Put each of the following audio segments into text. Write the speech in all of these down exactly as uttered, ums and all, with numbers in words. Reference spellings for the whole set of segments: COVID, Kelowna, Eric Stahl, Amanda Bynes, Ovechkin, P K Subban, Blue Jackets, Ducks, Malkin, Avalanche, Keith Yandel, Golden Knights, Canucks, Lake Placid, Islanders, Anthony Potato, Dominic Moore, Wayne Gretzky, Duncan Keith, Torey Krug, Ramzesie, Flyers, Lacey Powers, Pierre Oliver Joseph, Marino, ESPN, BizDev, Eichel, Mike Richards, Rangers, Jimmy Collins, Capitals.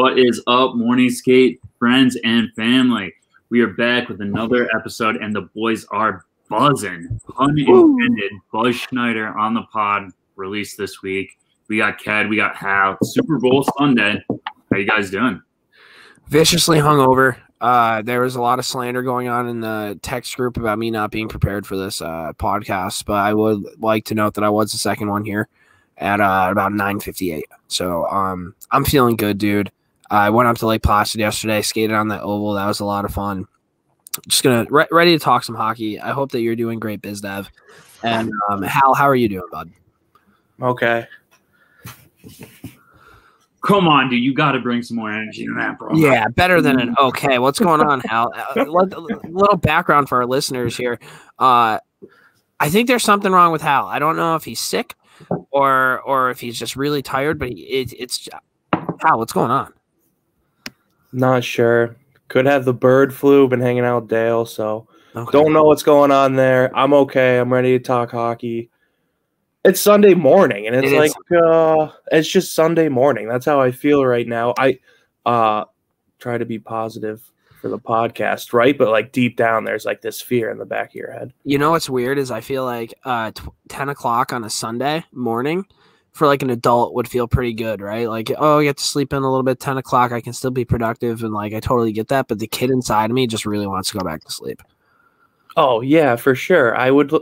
What is up, Morning Skate friends and family? We are back with another episode, and the boys are buzzing. Pun intended. Buzz Schneider on the pod, released this week. We got Cad, we got Hal. Super Bowl Sunday. How you guys doing? Viciously hungover. Uh, there was a lot of slander going on in the text group about me not being prepared for this uh, podcast, but I would like to note that I was the second one here at uh, about nine fifty-eight. So um, I'm feeling good, dude. I went up to Lake Placid yesterday, skated on that oval. That was a lot of fun. Just gonna re ready to talk some hockey. I hope that you're doing great, BizDev. And um, Hal, how are you doing, bud? Okay. Come on, dude. You got to bring some more energy to that, bro. Yeah, better than an okay. What's going on, Hal? A little background for our listeners here. Uh, I think there's something wrong with Hal. I don't know if he's sick or or if he's just really tired, but he, it, it's Hal, what's going on? Not sure. Could have the bird flu. Been hanging out with Dale, so okay. Don't know what's going on there. I'm okay. I'm ready to talk hockey. It's Sunday morning, and it's it like uh, it's just Sunday morning. That's how I feel right now. I uh, try to be positive for the podcast, right? But like deep down, there's like this fear in the back of your head. You know what's weird is I feel like uh, ten o'clock on a Sunday morning for like an adult would feel pretty good, right? Like, oh, I get to sleep in a little bit. Ten o'clock, I can still be productive, and like I totally get that. But the kid inside of me just really wants to go back to sleep. Oh yeah, for sure. I would.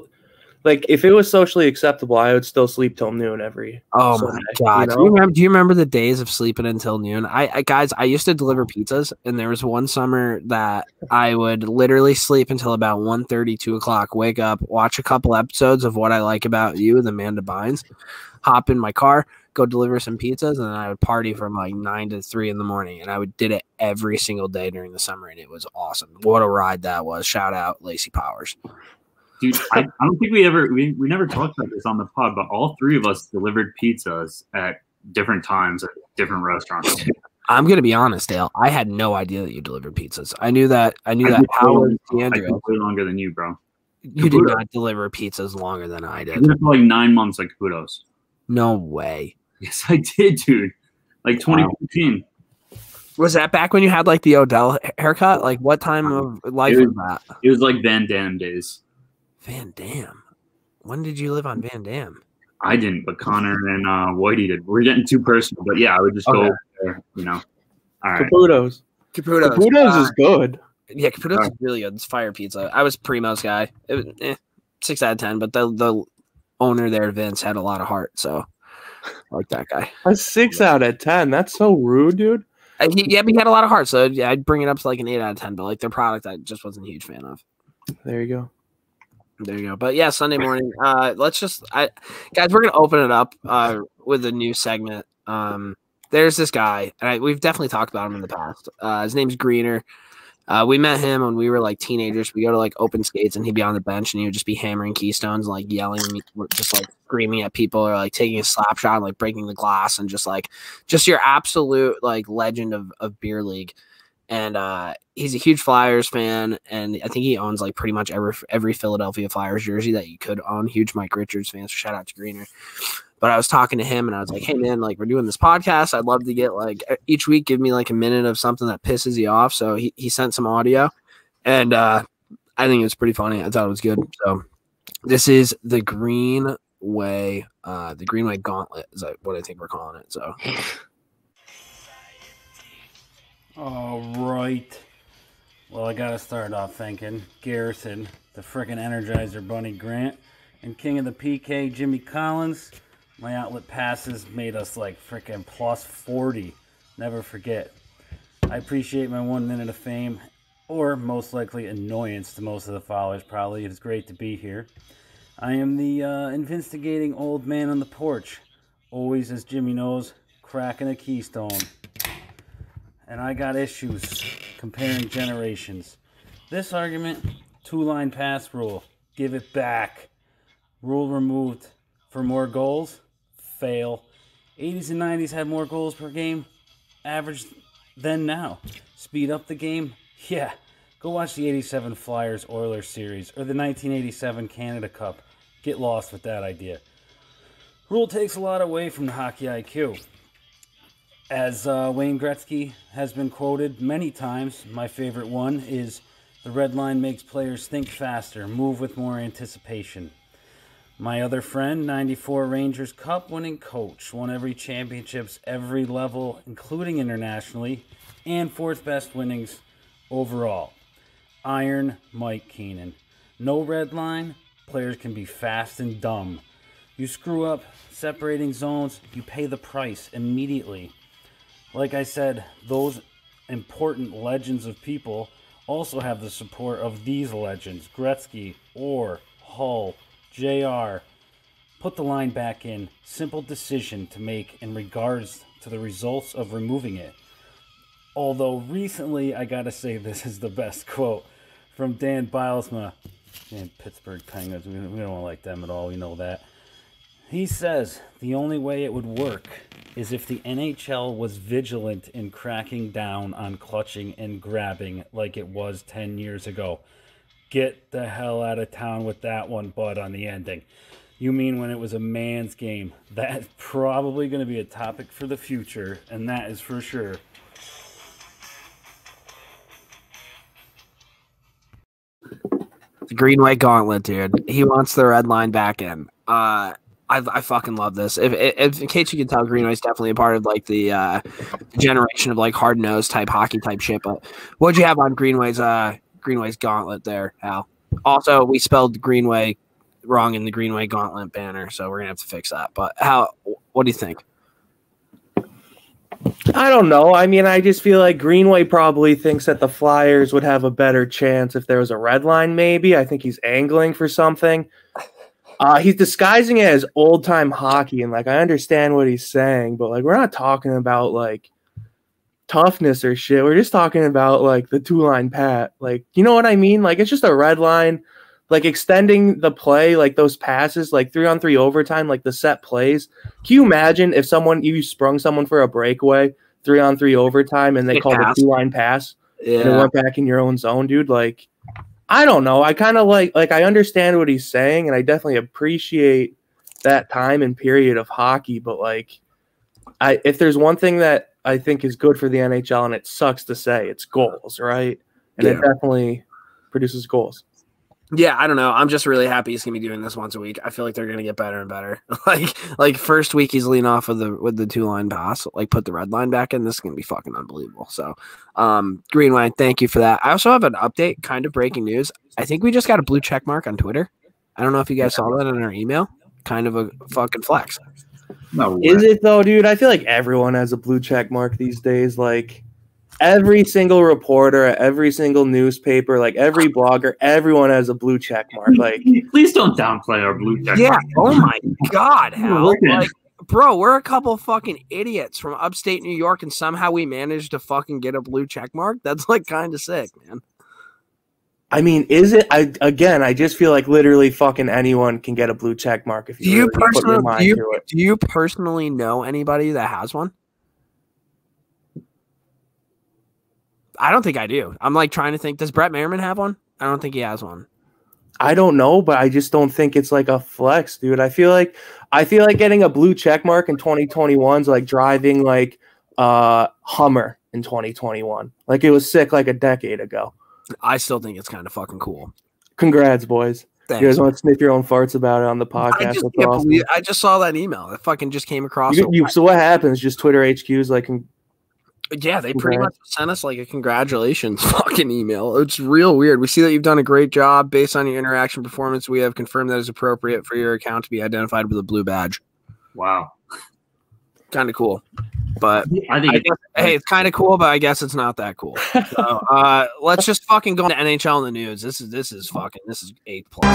Like, if it was socially acceptable, I would still sleep till noon every Oh, Sunday, my God. You know? do, you remember, do you remember the days of sleeping until noon? I, I Guys, I used to deliver pizzas, and there was one summer that I would literally sleep until about one thirty, two o'clock, wake up, watch a couple episodes of What I Like About You, the Amanda Bynes, hop in my car, go deliver some pizzas, and then I would party from like nine to three in the morning, and I would did it every single day during the summer, and it was awesome. What a ride that was. Shout out Lacey Powers. Dude, I, I don't think we ever we, – we never talked about this on the pod, but all three of us delivered pizzas at different times at different restaurants. I'm going to be honest, Dale. I had no idea that you delivered pizzas. I knew that – I knew I that Howard and Andrew. I did way longer than you, bro. You Caputo. did not deliver pizzas longer than I did. I did it for like nine months at Caputo's. No way. Yes, I did, dude. Like twenty fifteen. Wow. Was that back when you had like the Odell haircut? Like what time of life was, was that? It was like Van Damme days. Van Damme. When did you live on Van Damme? I didn't, but Connor and uh, Whitey did. We're getting too personal, but yeah, I would just okay. go over there, you know. All right. Caputo's. Caputo's. Caputo's uh, is good. Yeah, Caputo's uh, is really good. It's fire pizza. I was Primo's guy. It was eh, six out of ten, but the the owner there, Vince, had a lot of heart, so I like that guy. A six yeah. out of ten. That's so rude, dude. I, he, yeah, but he had a lot of heart, so yeah, I'd bring it up to like an eight out of ten, but like their product I just wasn't a huge fan of. There you go. There you go. But yeah, Sunday morning. Uh, let's just, I, guys, we're going to open it up uh, with a new segment. Um, there's this guy, and I, we've definitely talked about him in the past. Uh, his name's Greener. Uh, we met him when we were like teenagers. We go to like open skates, and he'd be on the bench, and he would just be hammering keystones, and like yelling, just like screaming at people, or like taking a slap shot, and, like breaking the glass, and just like, just your absolute like legend of, of beer league. And uh, he's a huge Flyers fan, and I think he owns like pretty much every every Philadelphia Flyers jersey that you could own. Huge Mike Richards fan, so shout out to Greener. But I was talking to him, and I was like, "Hey man, like we're doing this podcast. I'd love to get like each week, give me like a minute of something that pisses you off." So he he sent some audio, and uh, I think it was pretty funny. I thought it was good. So this is the Greenway, uh, the Greenway Gauntlet is what I think we're calling it. So. All right. Well, I got to start off thanking Garrison, the frickin' Energizer Bunny Grant, and King of the P K, Jimmy Collins. My outlet passes made us like frickin' plus forty. Never forget. I appreciate my one minute of fame, or most likely annoyance to most of the followers, probably. It's great to be here. I am the uh, investigating old man on the porch. Always, as Jimmy knows, cracking a keystone. And I got issues comparing generations. This argument, two-line pass rule, give it back. Rule removed for more goals, fail. eighties and nineties had more goals per game, average than now. Speed up the game, yeah. Go watch the eighty-seven Flyers Oilers series or the nineteen eighty-seven Canada Cup. Get lost with that idea. Rule takes a lot away from the hockey I Q. As uh, Wayne Gretzky has been quoted many times, my favorite one is, "The red line makes players think faster, move with more anticipation." My other friend, ninety-four Rangers Cup winning coach, won every championships, every level, including internationally, and fourth best winnings overall. Iron Mike Keenan. No red line, players can be fast and dumb. You screw up separating zones, you pay the price immediately. Like I said, those important legends of people also have the support of these legends. Gretzky, Orr, Hall, J R. Put the line back in. Simple decision to make in regards to the results of removing it. Although recently, I gotta say this is the best quote from Dan Bylsma and Pittsburgh Penguins. We don't, we don't like them at all. We know that. He says, "The only way it would work is if the N H L was vigilant in cracking down on clutching and grabbing like it was ten years ago. Get the hell out of town with that one, bud," on the ending. You mean when it was a man's game. That's probably going to be a topic for the future, and that is for sure. The Greenway Gauntlet, dude. He wants the red line back in. Uh, I, I fucking love this. If, if, in case you can tell, Greenway's definitely a part of like the uh, generation of like hard-nosed type hockey type shit. But what'd you have on Greenway's uh, Greenway's Gauntlet there, Hal? Also, we spelled Greenway wrong in the Greenway Gauntlet banner, so we're gonna have to fix that. But Hal, what do you think? I don't know. I mean, I just feel like Greenway probably thinks that the Flyers would have a better chance if there was a red line, maybe. I think he's angling for something. Uh, he's disguising it as old-time hockey, and, like, I understand what he's saying, but, like, we're not talking about, like, toughness or shit. We're just talking about, like, the two-line pat. Like, you know what I mean? Like, it's just a red line. Like, extending the play, like, those passes, like, three-on-three overtime, like, the set plays. Can you imagine if someone, you sprung someone for a breakaway, three-on-three overtime, and they Good called pass. a two-line pass, yeah. and it went back in your own zone, dude? Like, I don't know. I kind of like, like, I understand what he's saying, and I definitely appreciate that time and period of hockey, but, like, I if there's one thing that I think is good for the N H L, and it sucks to say, it's goals, right? And yeah. it definitely produces goals. Yeah, I don't know. I'm just really happy he's gonna be doing this once a week. I feel like they're gonna get better and better. like, like first week he's leaning off with the with the two line pass. Like, put the red line back in. This is gonna be fucking unbelievable. So, um, Greenway, thank you for that. I also have an update, kind of breaking news. I think we just got a blue check mark on Twitter. I don't know if you guys saw that in our email. Kind of a fucking flex. No, is it though, dude? I feel like everyone has a blue check mark these days. Like. Every single reporter, every single newspaper, like every blogger, everyone has a blue check mark. Like, please don't downplay our blue check yeah, mark. Yeah. Oh my God, Hal. Like, bro, we're a couple fucking idiots from upstate New York, and somehow we managed to fucking get a blue check mark. That's like kind of sick, man. I mean, is it? I again, I just feel like literally fucking anyone can get a blue check mark if you, do you really put your mind do you, through it. Do you personally know anybody that has one? I don't think I do. I'm like trying to think. Does Brett Maherman have one? I don't think he has one. I don't know, but I just don't think it's like a flex, dude. I feel like I feel like getting a blue check mark in twenty twenty-one is like driving like a uh, Hummer in twenty twenty-one. Like it was sick like a decade ago. I still think it's kind of fucking cool. Congrats, boys. Thanks. You guys want to sniff your own farts about it on the podcast? I just, awesome. believe, I just saw that email. It fucking just came across. You, you, so what happens? Just Twitter H Q's like. Yeah, they pretty much sent us like a congratulations fucking email. It's real weird. We see that you've done a great job. Based on your interaction performance, we have confirmed that it's appropriate for your account to be identified with a blue badge. Wow. Kind of cool. But I think I guess, hey, it's kind of cool, but I guess it's not that cool. So, uh, let's just fucking go into N H L in the news. This is this is fucking this is eighth plus.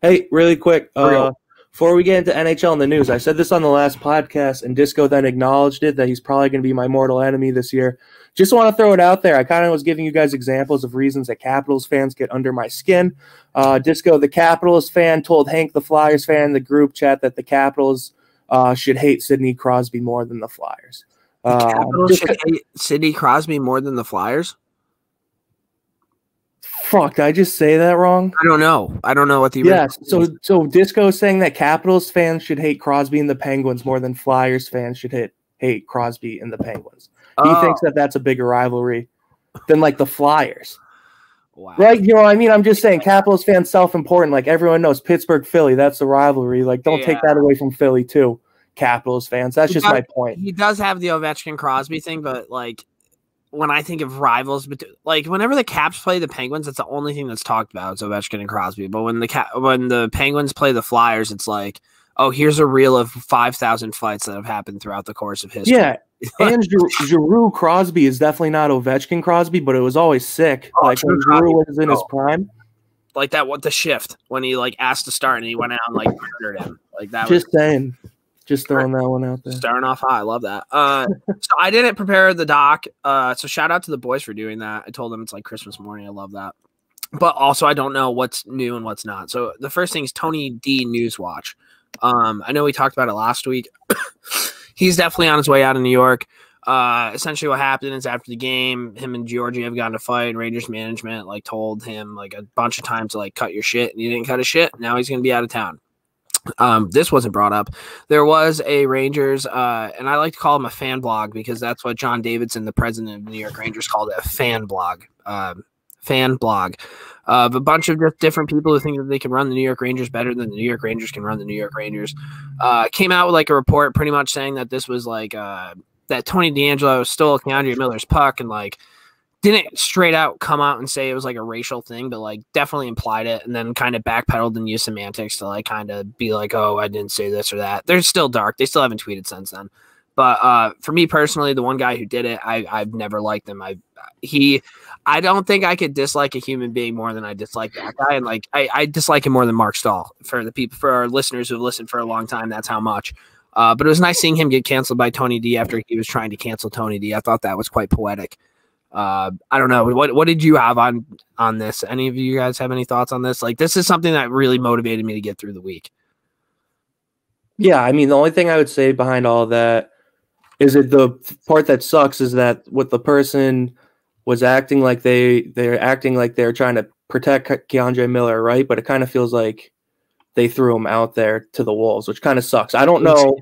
Hey, really quick, uh, before we get into N H L in the news, I said this on the last podcast, and Disco then acknowledged it, that he's probably going to be my mortal enemy this year. Just want to throw it out there. I kind of was giving you guys examples of reasons that Capitals fans get under my skin. Uh, Disco, the Capitals fan, told Hank, the Flyers fan, in the group chat that the Capitals uh, should hate Sidney Crosby more than the Flyers. Uh, the Capitals should hate Sidney Crosby more than the Flyers? fuck, did I just say that wrong? I don't know. I don't know what the yeah. So is. so Disco is saying that Capitals fans should hate Crosby and the Penguins more than Flyers fans should hate hate Crosby and the Penguins. He oh. thinks that that's a bigger rivalry than like the Flyers. Wow. Right? You know what I mean? I'm just saying Capitals fans self-important. Like everyone knows Pittsburgh, Philly, that's the rivalry. Like don't yeah. take that away from Philly too. Capitals fans. That's he just does, my point. He does have the Ovechkin Crosby thing, but like when I think of rivals, but like whenever the Caps play the Penguins, that's the only thing that's talked about is Ovechkin and Crosby. But when the Cap, when the Penguins play the Flyers, it's like, oh, here's a reel of five thousand fights that have happened throughout the course of history. Yeah, and Giroux, Giroux Crosby is definitely not Ovechkin Crosby, but it was always sick. Oh, like when Giroux was in his prime, like that. What the shift when he like asked to start and he went out and like murdered him. Like that. Just was, saying. Just throwing that one out there. Starting off high. I love that. Uh, so I didn't prepare the doc. Uh, so shout out to the boys for doing that. I told them it's like Christmas morning. I love that. But also I don't know what's new and what's not. So the first thing is Tony D News Watch. Um, I know we talked about it last week. He's definitely on his way out of New York. Uh, essentially what happened is after the game, him and Georgie have gotten a fight. Rangers management like told him like a bunch of times to like cut your shit, and he didn't cut his shit. Now he's going to be out of town. Um, this wasn't brought up. There was a Rangers, uh, and I like to call him a fan blog because that's what John Davidson, the president of the New York Rangers, called it, a fan blog. Um, fan blog uh, of a bunch of just different people who think that they can run the New York Rangers better than the New York Rangers can run the New York Rangers. Uh, came out with like a report pretty much saying that this was like uh, that Tony DeAngelo stole K'Andre Miller's puck and like didn't straight out come out and say it was like a racial thing, but like definitely implied it and then kind of backpedaled and used semantics to like kind of be like, oh, I didn't say this or that. They're still dark. They still haven't tweeted since then. But uh, for me personally, the one guy who did it, I, I've never liked him. I he, I don't think I could dislike a human being more than I dislike that guy. And like I, I dislike him more than Mark Stahl. For the people, for our listeners who have listened for a long time, that's how much. Uh, but it was nice seeing him get canceled by Tony D after he was trying to cancel Tony D. I thought that was quite poetic. Uh, I don't know. What what did you have on on this? Any of you guys have any thoughts on this? Like, this is something that really motivated me to get through the week. Yeah, I mean, the only thing I would say behind all that is that the part that sucks is that what the person was acting like they they're acting like they're trying to protect K'Andre Miller, right? But it kind of feels like they threw him out there to the wolves, which kind of sucks. I don't know.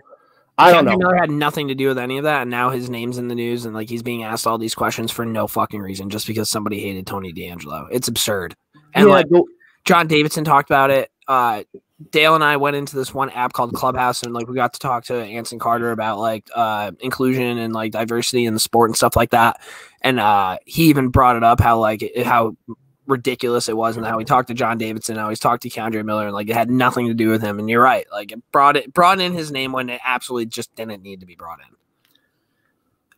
I don't know. Miller had nothing to do with any of that, and now his name's in the news, and like he's being asked all these questions for no fucking reason, just because somebody hated Tony DeAngelo. It's absurd. And yeah, like John Davidson talked about it. Uh, Dale and I went into this one app called Clubhouse, and like we got to talk to Anson Carter about like uh, inclusion and like diversity in the sport and stuff like that. And uh, he even brought it up how like it, how ridiculous it was, and how he talked to John Davidson, how he's talked to K'Andre Miller, and like it had nothing to do with him. And you're right, like it brought it brought in his name when it absolutely just didn't need to be brought in.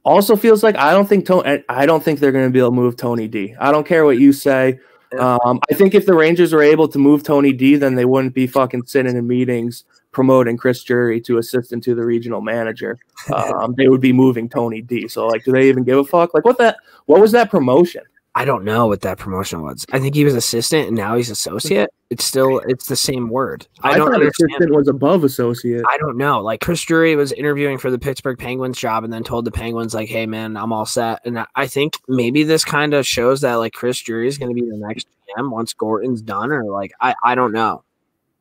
Also feels like I don't think Tony, I don't think they're going to be able to move Tony D. I don't care what you say. Um, I think if the Rangers were able to move Tony D, then they wouldn't be fucking sitting in meetings promoting Chris Drury to assistant to the regional manager. Um, they would be moving Tony D. So like, do they even give a fuck? Like, what that? What was that promotion? I don't know what that promotion was. I think he was assistant, and now he's associate. It's still it's the same word. I, I don't thought assistant was above associate. I don't know. Like Chris Drury was interviewing for the Pittsburgh Penguins job, and then told the Penguins like, "Hey man, I'm all set." And I think maybe this kind of shows that like Chris Drury is going to be the next G M once Gorton's done, or like I I don't know.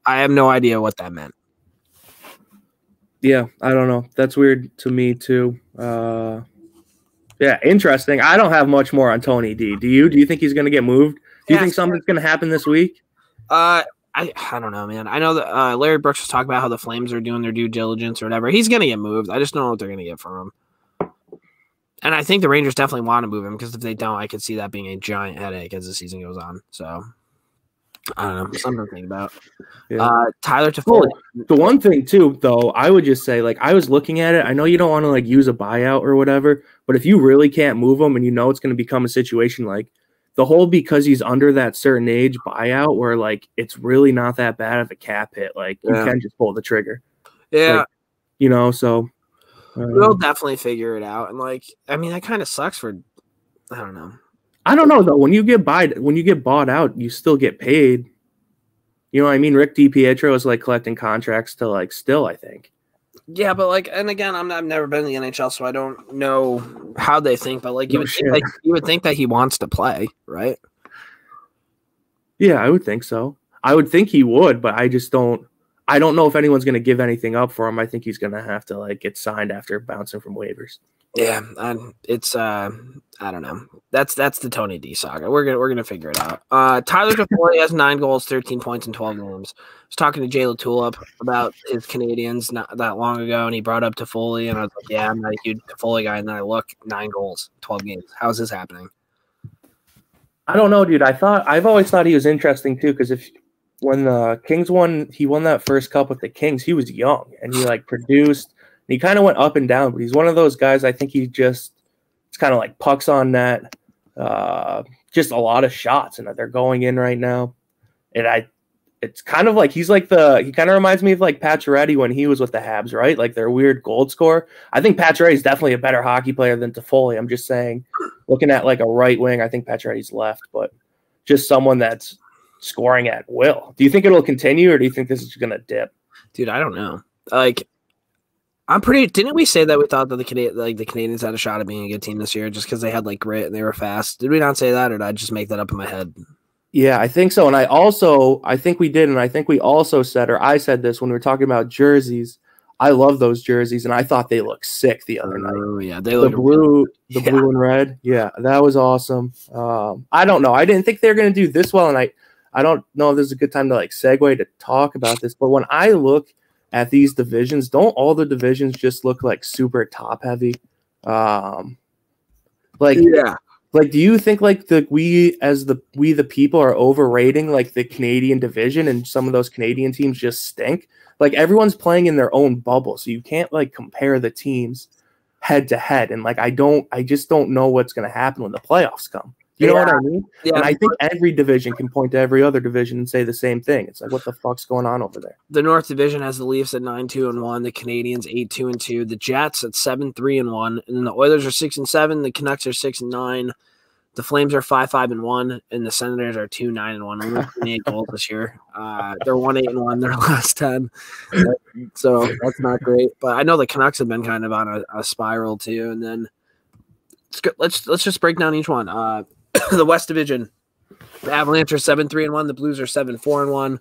I have no idea what that meant. Yeah, I don't know. That's weird to me too. Uh, Yeah, interesting. I don't have much more on Tony D. Do you? Do you think he's going to get moved? Do you yeah, think something's going to happen this week? Uh, I I don't know, man. I know that uh, Larry Brooks was talking about how the Flames are doing their due diligence or whatever. He's going to get moved. I just don't know what they're going to get from him. And I think the Rangers definitely want to move him because if they don't, I could see that being a giant headache as the season goes on. So I don't know. Something to think about. Yeah. Uh, Tyler Toffoli. Well, the one thing too, though, I would just say, like, I was looking at it. I know you don't want to like use a buyout or whatever, but if you really can't move him and you know it's going to become a situation like the whole because he's under that certain age buyout, where like it's really not that bad of a cap hit. Like yeah. you can just pull the trigger. Yeah, like, you know. So um, we'll definitely figure it out. And like, I mean, that kind of sucks for. I don't know. I don't know though. When you get bought, when you get bought out, you still get paid. You know what I mean? Rick DiPietro is like collecting contracts to like still, I think. Yeah, but like, and again, I'm not, I've never been in the N H L, so I don't know how they think. But like, you would, oh, think, like, you would think that he wants to play, right? Yeah, I would think so. I would think he would, but I just don't. I don't know if anyone's going to give anything up for him. I think he's going to have to like get signed after bouncing from waivers. Yeah, I'm, it's uh, I don't know. That's that's the Tony D saga. We're gonna we're gonna figure it out. Uh, Tyler Toffoli has nine goals, thirteen points, and twelve games. I was talking to Jay LaTulip about his Canadiens not that long ago, and he brought up Toffoli, and I was like, yeah, I'm not a huge Toffoli guy. And then I look, nine goals, twelve games. How is this happening? I don't know, dude. I thought I've always thought he was interesting too, because if. When the Kings won, he won that first cup with the Kings. He was young, and he, like, produced. And he kind of went up and down, but he's one of those guys. I think he just – it's kind of like pucks on net, uh, just a lot of shots, and they're going in right now. And I, it's kind of like he's like the – he kind of reminds me of, like, Pacioretty when he was with the Habs, right? Like, their weird goal scorer. I think Pacioretty's definitely a better hockey player than Toffoli. I'm just saying, looking at, like, a right wing, I think Pacioretty's left, but just someone that's – scoring at will. Do you think it'll continue, or do you think this is gonna dip? Dude, I don't know. Like, I'm pretty. Didn't we say that we thought that the Canadians, like the Canadians, had a shot at being a good team this year just because they had like grit and they were fast? Did we not say that, or did I just make that up in my head? Yeah, I think so. And I also, I think we did, and I think we also said, or I said this when we were talking about jerseys. I love those jerseys, and I thought they looked sick the other night. Oh yeah, they look the blue, the yeah. blue and red. Yeah, that was awesome. Um, I don't know. I didn't think they were gonna do this well, and I. I don't know if this is a good time to like segue to talk about this, but when I look at these divisions, don't all the divisions just look like super top heavy? Um, like, yeah. Like, do you think like the we as the we the people are overrating like the Canadian division, and some of those Canadian teams just stink? Like, everyone's playing in their own bubble, so you can't like compare the teams head to head. And like, I don't, I just don't know what's going to happen when the playoffs come. You know yeah. what I mean? Yeah. And I think every division can point to every other division and say the same thing. It's like, what the fuck's going on over there? The North Division has the Leafs at nine two and one, the Canadiens eight two and two, the Jets at seven three and one, and then the Oilers are six and seven, the Canucks are six and nine, the Flames are five five and one, and the Senators are two nine and one. Only twenty-eight goals this year. Uh, they're one eight and one their last ten. So that's not great. But I know the Canucks have been kind of on a, a spiral too. And then let's let's just break down each one. Uh The West Division, the Avalanche are seven three and one. The Blues are seven four and one.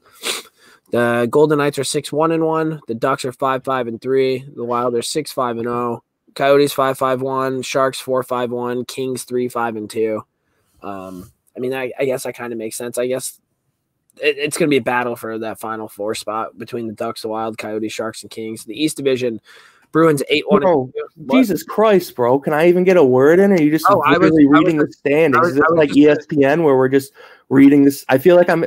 The Golden Knights are six one and one. The Ducks are five five and three. The Wild are six five and zero. Coyotes five five one. Sharks four five one. Kings three five and two. Um, I mean, I, I guess that kind of makes sense. I guess it, it's going to be a battle for that final four spot between the Ducks, the Wild, Coyotes, Sharks, and Kings. The East Division. Bruins eight one. Jesus Christ, bro. Can I even get a word in? Or are you just oh, literally I was, reading I was, the standings? Was, Is this like E S P N gonna, where we're just reading this? I feel like I'm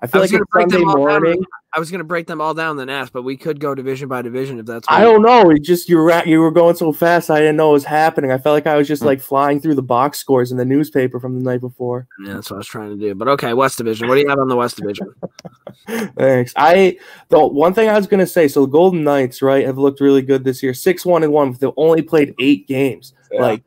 I feel I like it's Sunday morning. Down. I was gonna break them all down then ask, but we could go division by division if that's what I don't know. know. It just you were you were going so fast I didn't know what was happening. I felt like I was just mm-hmm. like flying through the box scores in the newspaper from the night before. Yeah, that's what I was trying to do. But okay, West Division. What do you have on the West Division? Thanks. I the one thing I was gonna say, so the Golden Knights, right, have looked really good this year. Six one and one, they've only played eight games. Yeah. Like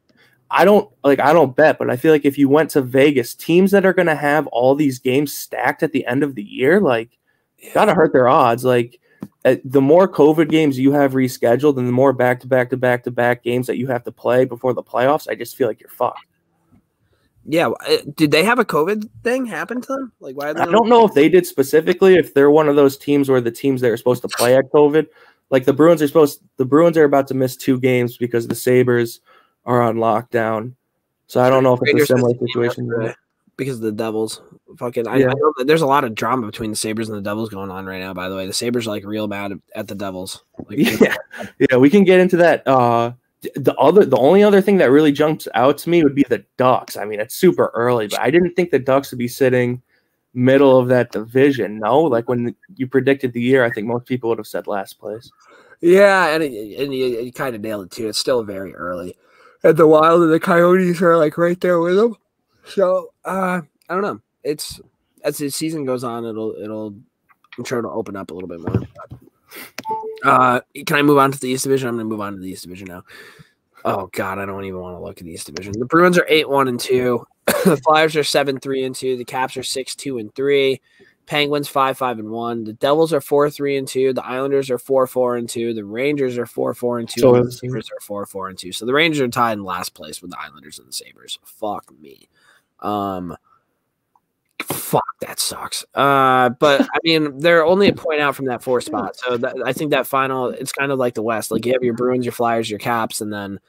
I don't like I don't bet, but I feel like if you went to Vegas, teams that are gonna have all these games stacked at the end of the year, like yeah. gotta hurt their odds. Like the more COVID games you have rescheduled, and the more back to back to back to back games that you have to play before the playoffs, I just feel like you're fucked. Yeah, did they have a COVID thing happen to them? Like, why? Are they I don't know if they did specifically. If they're one of those teams where the teams that are supposed to play at COVID, like the Bruins are supposed, the Bruins are about to miss two games because the Sabres are on lockdown. So I don't know if it's a similar situation. Because of the Devils. Fucking, yeah. I, I know that there's a lot of drama between the Sabres and the Devils going on right now, by the way. The Sabres are, like, real bad at the Devils. Like, yeah. yeah, we can get into that. Uh, the other, the only other thing that really jumps out to me would be the Ducks. I mean, it's super early, but I didn't think the Ducks would be sitting middle of that division, no? Like, when you predicted the year, I think most people would have said last place. Yeah, and, it, and you, you kind of nailed it, too. It's still very early. And the Wild and the Coyotes are, like, right there with them. So uh, I don't know. It's as the season goes on, it'll it'll I'm sure it'll open up a little bit more. Uh, can I move on to the East Division? I'm going to move on to the East Division now. Oh God, I don't even want to look at the East Division. The Bruins are eight one and two. The Flyers are seven three and two. The Caps are six two and three. Penguins five five and one. The Devils are four three and two. The Islanders are four four and two. The Rangers are four four and two. So and the Sabres are four four and two. So the Rangers are tied in last place with the Islanders and the Sabres. Fuck me. Um, Fuck, that sucks. Uh, but I mean, they're only a point out from that four spot. So that, I think that final, it's kind of like the West. Like you have your Bruins, your Flyers, your Caps, and then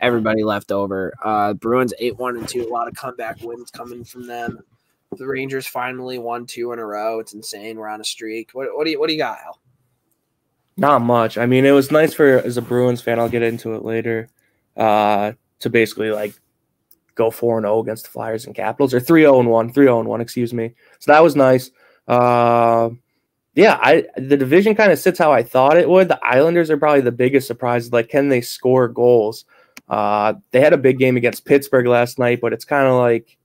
everybody left over. Uh, Bruins eight one and two. A lot of comeback wins coming from them. The Rangers finally won two in a row. It's insane. We're on a streak. What, what do you what do you got, Al? Not much. I mean, it was nice for as a Bruins fan. I'll get into it later. Uh, to basically like go four and zero against the Flyers and Capitals, or three zero and one, three zero and one. Excuse me. So that was nice. Uh, yeah, I the division kind of sits how I thought it would. The Islanders are probably the biggest surprise. Like, can they score goals? Uh, they had a big game against Pittsburgh last night, but it's kind of like,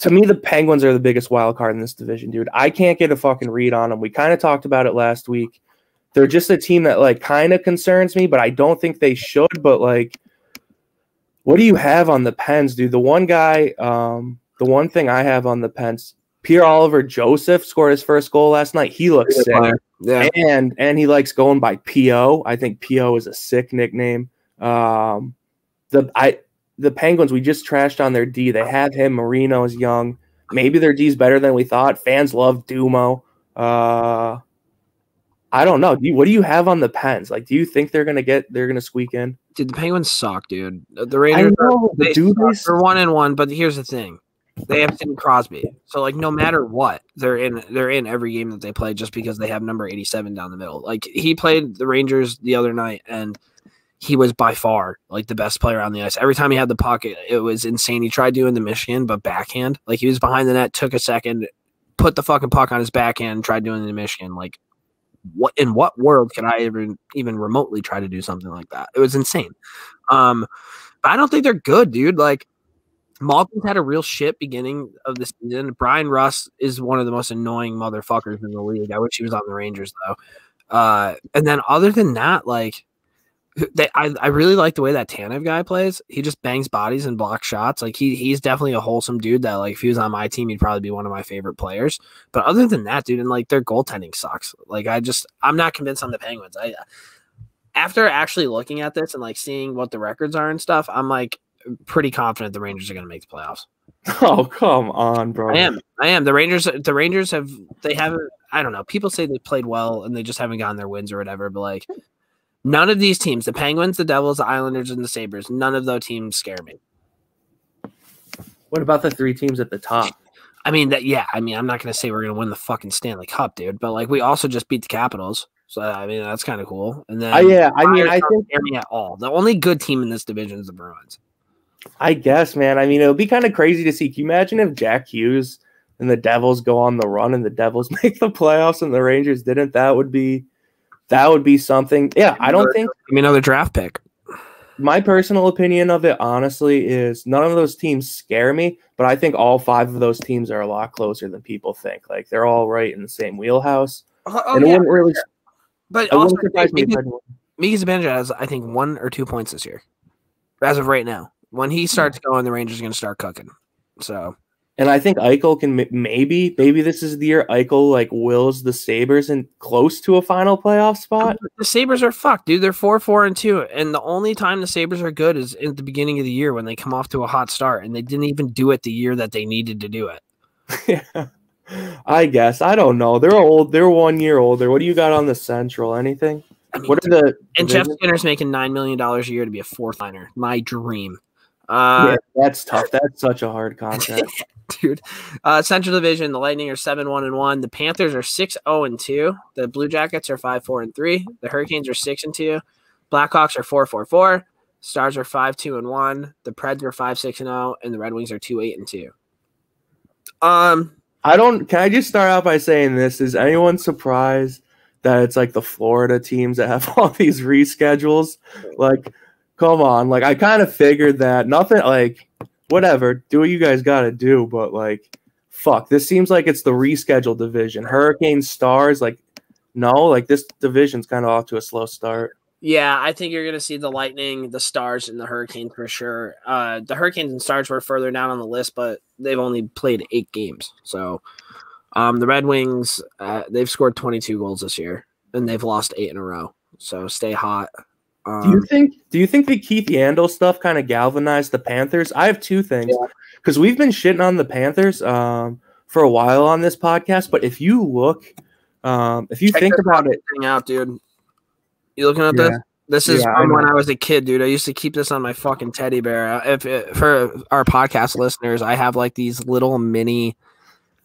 to me, the Penguins are the biggest wild card in this division, dude. I can't get a fucking read on them. We kind of talked about it last week. They're just a team that like kind of concerns me, but I don't think they should. But like, what do you have on the Pens, dude? The one guy, um, the one thing I have on the Pens, Pierre Oliver Joseph scored his first goal last night. He looks sick, yeah. and and he likes going by P O. I think P O is a sick nickname. Um, the I the Penguins, we just trashed on their D. They have him. Marino is young. Maybe their D's better than we thought. Fans love Dumo. Uh, I don't know. Do you, what do you have on the Pens? Like, do you think they're gonna get? They're gonna squeak in? Dude, the Penguins suck, dude. The Rangers I know, they do suck. This? They're one and one. But here's the thing: they have Sidney Crosby. So, like, no matter what, they're in. They're in every game that they play just because they have number eighty-seven down the middle. Like, he played the Rangers the other night, and he was by far like the best player on the ice. Every time he had the puck, it, it was insane. He tried doing the Michigan, but backhand. Like, he was behind the net, took a second, put the fucking puck on his backhand, tried doing the Michigan, like. What in what world can I even even remotely try to do something like that? It was insane. Um, but I don't think they're good, dude. Like, Malkin's had a real shit beginning of the season. Brian Russ is one of the most annoying motherfuckers in the league. I wish he was on the Rangers though. Uh, and then other than that, like, they, I I really like the way that Tanev guy plays. He just bangs bodies and blocks shots. Like, he he's definitely a wholesome dude that, like, if he was on my team, he'd probably be one of my favorite players. But other than that, dude, and like their goaltending sucks. Like, I just I'm not convinced on the Penguins. I after actually looking at this and like seeing what the records are and stuff, I'm like pretty confident the Rangers are gonna make the playoffs. Oh, come on, bro. I am. I am. The Rangers the Rangers have they haven't I don't know. People say they played well and they just haven't gotten their wins or whatever, but like none of these teams, the Penguins, the Devils, the Islanders, and the Sabres, none of those teams scare me. What about the three teams at the top? I mean, that yeah, I mean, I'm not going to say we're going to win the fucking Stanley Cup, dude, but, like, we also just beat the Capitals, so, I mean, that's kind of cool. And then, uh, yeah, I mean, I think – at all. The only good team in this division is the Bruins. I guess, man. I mean, it would be kind of crazy to see. Can you imagine if Jack Hughes and the Devils go on the run and the Devils make the playoffs and the Rangers didn't? That would be – That would be something. Yeah, I don't think. Give me another draft pick. My personal opinion of it, honestly, is none of those teams scare me, but I think all five of those teams are a lot closer than people think. Like, they're all right in the same wheelhouse. Oh, and yeah. It wouldn't really. But also, Mika Zibanejad has, I think, one or two points this year, as of right now. When he starts going, the Rangers are going to start cooking. So. And I think Eichel can maybe, maybe this is the year Eichel like wills the Sabres and close to a final playoff spot. The Sabres are fucked, dude. They're four, four, and two, and the only time the Sabres are good is at the beginning of the year when they come off to a hot start, and they didn't even do it the year that they needed to do it. Yeah, I guess I don't know. They're old. They're one year older. What do you got on the Central? Anything? I mean, what are the and Jeff Skinner's making nine million dollars a year to be a fourth liner? My dream. Uh, yeah, that's tough. That's such a hard contract. Dude, uh, Central Division, the Lightning are seven one and one. The Panthers are six oh and two. The Blue Jackets are five four and three. The Hurricanes are six and two. Blackhawks are four four four. Stars are five two and one. The Preds are five six and oh, and the Red Wings are two eight and two. Um, I don't. Can I just start out by saying this? Is anyone surprised that it's like the Florida teams that have all these reschedules? Like, come on. Like, I kind of figured that. Nothing like. Whatever, do what you guys got to do, but, like, fuck, this seems like it's the rescheduled division. Hurricane Stars, like, no, like, this division's kind of off to a slow start. Yeah, I think you're going to see the Lightning, the Stars, and the Hurricanes for sure. Uh, the Hurricanes and Stars were further down on the list, but they've only played eight games. So um, the Red Wings, uh, they've scored twenty-two goals this year, and they've lost eight in a row. So stay hot. Um, do you think do you think the Keith Yandel stuff kind of galvanized the Panthers? I have two things because yeah. We've been shitting on the Panthers. Um, for a while on this podcast, but if you look, um, if you Check think about it, thing out, dude, you looking at yeah. this? This is yeah, from I when I was a kid, dude. I used to keep this on my fucking teddy bear. If it, for our podcast listeners, I have like these little mini,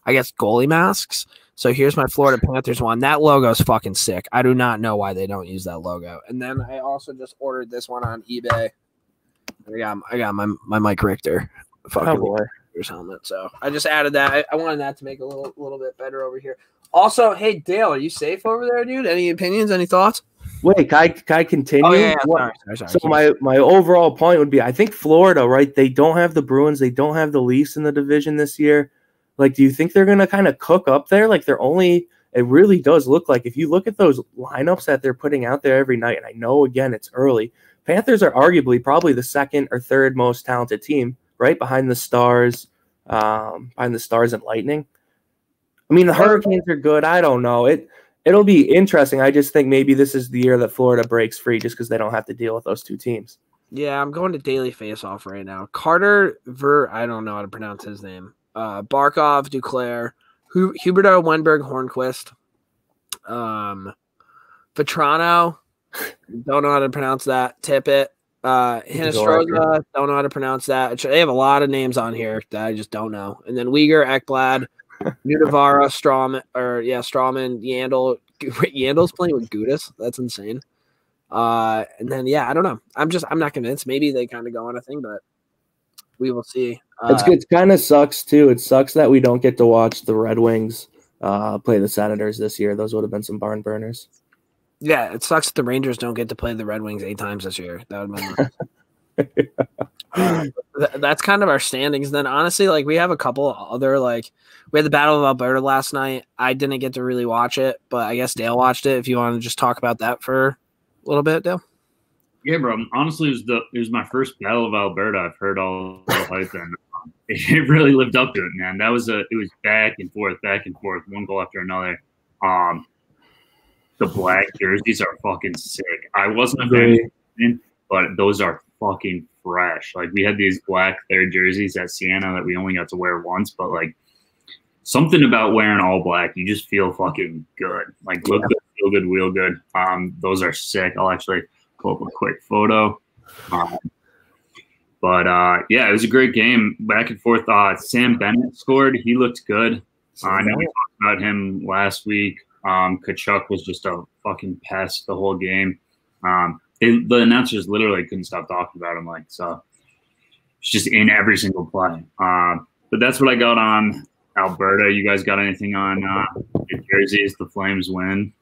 I guess, goalie masks. So here's my Florida Panthers one. That logo is fucking sick. I do not know why they don't use that logo. And then I also just ordered this one on eBay. I got I got my my Mike Richter fucking oh, boy. helmet. So I just added that. I, I wanted that to make a little little bit better over here. Also, hey Dale, are you safe over there, dude? Any opinions? Any thoughts? Wait, can I, can I continue? Oh, yeah, sorry, sorry, sorry, so sorry. my my overall point would be, I think Florida, right? They don't have the Bruins, they don't have the Leafs in the division this year. Like, do you think they're gonna kind of cook up there? Like, they're only it really does look like, if you look at those lineups that they're putting out there every night, and I know again it's early, Panthers are arguably probably the second or third most talented team, right? Behind the Stars, um, behind the Stars and Lightning. I mean, the Hurricanes are good. I don't know. It It'll be interesting. I just think maybe this is the year that Florida breaks free, just because they don't have to deal with those two teams. Yeah, I'm going to Daily Faceoff right now. Carter Ver, I don't know how to pronounce his name. Uh, Barkov, Duclair, Hu Huberto, Wenberg, Hornquist, um, Vetrano, don't know how to pronounce that. Tippett, uh, Hinostroza, don't know how to pronounce that. They have a lot of names on here that I just don't know. And then Uyghur, Ekblad, Nudavara, Strawman, or yeah, Strawman, Yandel. Yandel's playing with Gudas. That's insane. Uh, and then yeah, I don't know. I'm just I'm not convinced. Maybe they kind of go on a thing, but we will see. Uh, it's good. It kind of sucks too. It sucks that we don't get to watch the Red Wings uh, play the Senators this year. Those would have been some barn burners. Yeah, it sucks that the Rangers don't get to play the Red Wings eight times this year. That would have been. uh, th that's kind of our standings. Then honestly, like we have a couple other like we had the Battle of Alberta last night. I didn't get to really watch it, but I guess Dale watched it. If you want to just talk about that for a little bit, Dale. Yeah, bro. Honestly, it was the it was my first Battle of Alberta. I've heard all the hype, and it really lived up to it, man. That was a it was back and forth, back and forth, one goal after another. Um, the black jerseys are fucking sick. I wasn't a fan, but those are fucking fresh. Like we had these black third jerseys at Siena that we only got to wear once, but like something about wearing all black, you just feel fucking good. Like look yeah. good, feel good, feel good. Um, those are sick. I'll actually pull up a quick photo. Um, but uh, yeah, it was a great game, back and forth. Uh, Sam Bennett scored. He looked good. Uh, I know we talked about him last week. Um, Kachuk was just a fucking pest the whole game. Um, They, the announcers literally couldn't stop talking about him. Like, so it's just in every single play. Uh, but that's what I got on Alberta. You guys got anything on uh, the jerseys? The Flames win.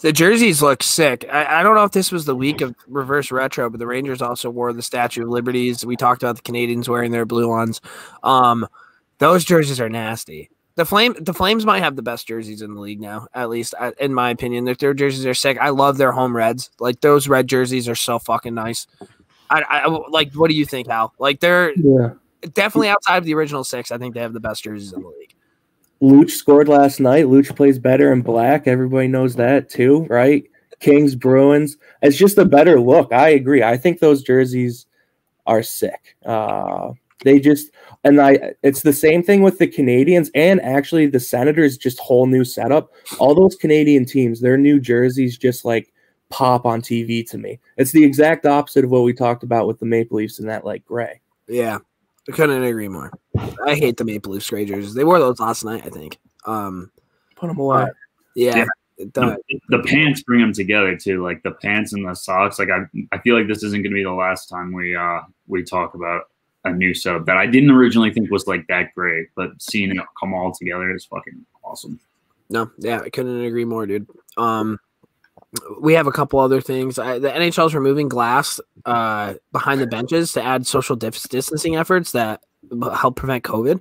The jerseys look sick. I, I don't know if this was the week of reverse retro, but the Rangers also wore the Statue of Liberties. We talked about the Canadiens wearing their blue ones. Um, those jerseys are nasty. The flame, the Flames might have the best jerseys in the league now, at least in my opinion. Their, their jerseys are sick. I love their home reds. Like those red jerseys are so fucking nice. I, I like. What do you think, Hal? Like they're yeah. definitely outside of the original six. I think they have the best jerseys in the league. Luch scored last night. Luch plays better in black. Everybody knows that too, right? Kings, Bruins. It's just a better look. I agree. I think those jerseys are sick. Uh, They just and I it's the same thing with the Canadiens and actually the Senators, just whole new setup. All those Canadian teams, their new jerseys just like pop on T V to me. It's the exact opposite of what we talked about with the Maple Leafs and that like gray. Yeah. I couldn't agree more. I hate the Maple Leafs gray jerseys. They wore those last night, I think. Um put them away. Yeah. yeah. The, the pants bring them together too, like the pants and the socks. Like I I feel like this isn't gonna be the last time we uh we talk about a new sub that I didn't originally think was like that great, but seeing it come all together is fucking awesome. No, yeah, I couldn't agree more, dude. Um, we have a couple other things. I, the N H L is removing glass uh, behind the benches to add social distancing efforts that help prevent COVID.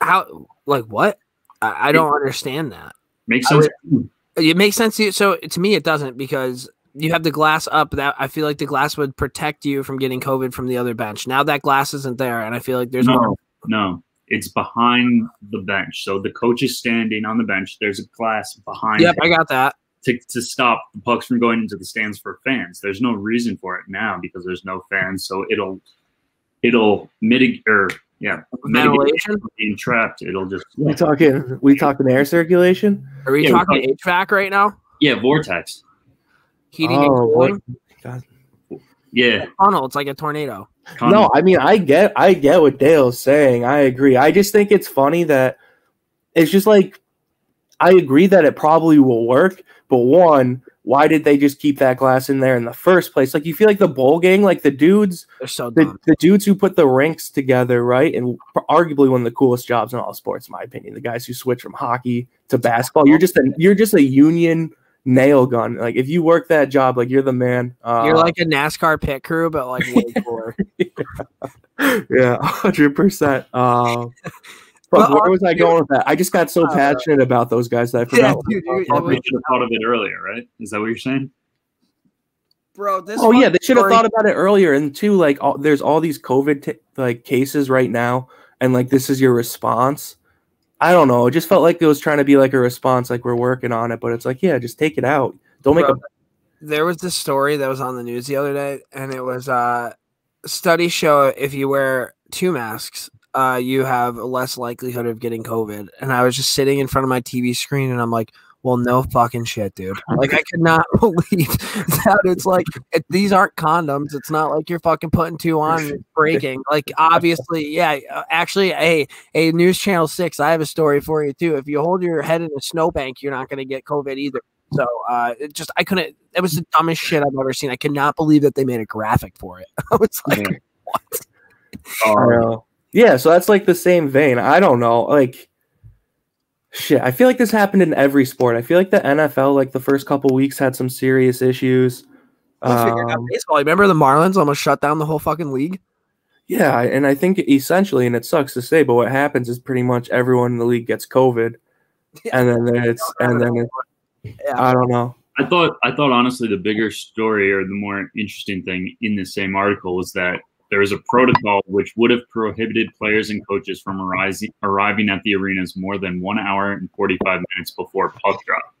How? Like what? I, I don't understand that. Makes sense. Would, it makes sense to you. So to me, it doesn't, because you have the glass up. That I feel like the glass would protect you from getting COVID from the other bench. Now that glass isn't there, and I feel like there's no, more. no. It's behind the bench. So the coach is standing on the bench. There's a glass behind. Yep, him I got that. To to stop the pucks from going into the stands for fans. There's no reason for it now because there's no fans. So it'll it'll mitigate or Yeah. Ventilation? Being trapped, it'll just. Yeah. We talking? We talking air circulation? Are we yeah, talking talk, H V A C right now? Yeah, vortex. Heating oh, and cooling. Yeah. It's like a tunnel. It's like a tornado. Tunnel. No, I mean, I get, I get what Dale's saying. I agree. I just think it's funny that it's just like, I agree that it probably will work, but one, why did they just keep that glass in there in the first place? Like, you feel like the bowl gang, like the dudes, they're so dumb. The, the dudes who put the rinks together, right? And arguably one of the coolest jobs in all sports, in my opinion, the guys who switch from hockey to basketball. You're just a, you're just a union nail gun. Like, if you work that job, like, you're the man. Uh, you're like a NASCAR pit crew, but like way cooler. Yeah, one hundred percent. Um, But well, where was I going with that? I just got so uh, passionate about those guys that I forgot. Yeah, dude, dude, we should have thought of it earlier, right? Is that what you're saying? Bro, this Oh, yeah, they should have thought about it earlier. And, too, like, all, there's all these COVID t like cases right now, and, like, this is your response. I don't know. It just felt like it was trying to be, like, a response, like, we're working on it. But it's like, yeah, just take it out. Don't Bro, make a – There was this story that was on the news the other day, and it was uh, studies show if you wear two masks – Uh, you have less likelihood of getting COVID. And I was just sitting in front of my T V screen, and I'm like, well, no fucking shit, dude. Like, I could not believe that. It's like, it, these aren't condoms. It's not like you're fucking putting two on and it's breaking. Like, obviously, yeah. Actually, hey, hey, News Channel six, I have a story for you, too. If you hold your head in a snowbank, you're not going to get COVID either. So uh, it just, I couldn't, it was the dumbest shit I've ever seen. I could not believe that they made a graphic for it. I was like, yeah. What? Oh, yeah, so that's like the same vein. I don't know. Like, shit, I feel like this happened in every sport. I feel like the N F L, like the first couple weeks, had some serious issues. I figured out baseball. Remember the Marlins almost shut down the whole fucking league? Yeah, and I think essentially, and it sucks to say, but what happens is pretty much everyone in the league gets COVID, yeah. and then it's and then it's, yeah. I don't know. I thought I thought honestly the bigger story or the more interesting thing in the same article was that there is a protocol which would have prohibited players and coaches from arriving at the arenas more than one hour and forty-five minutes before puck drop.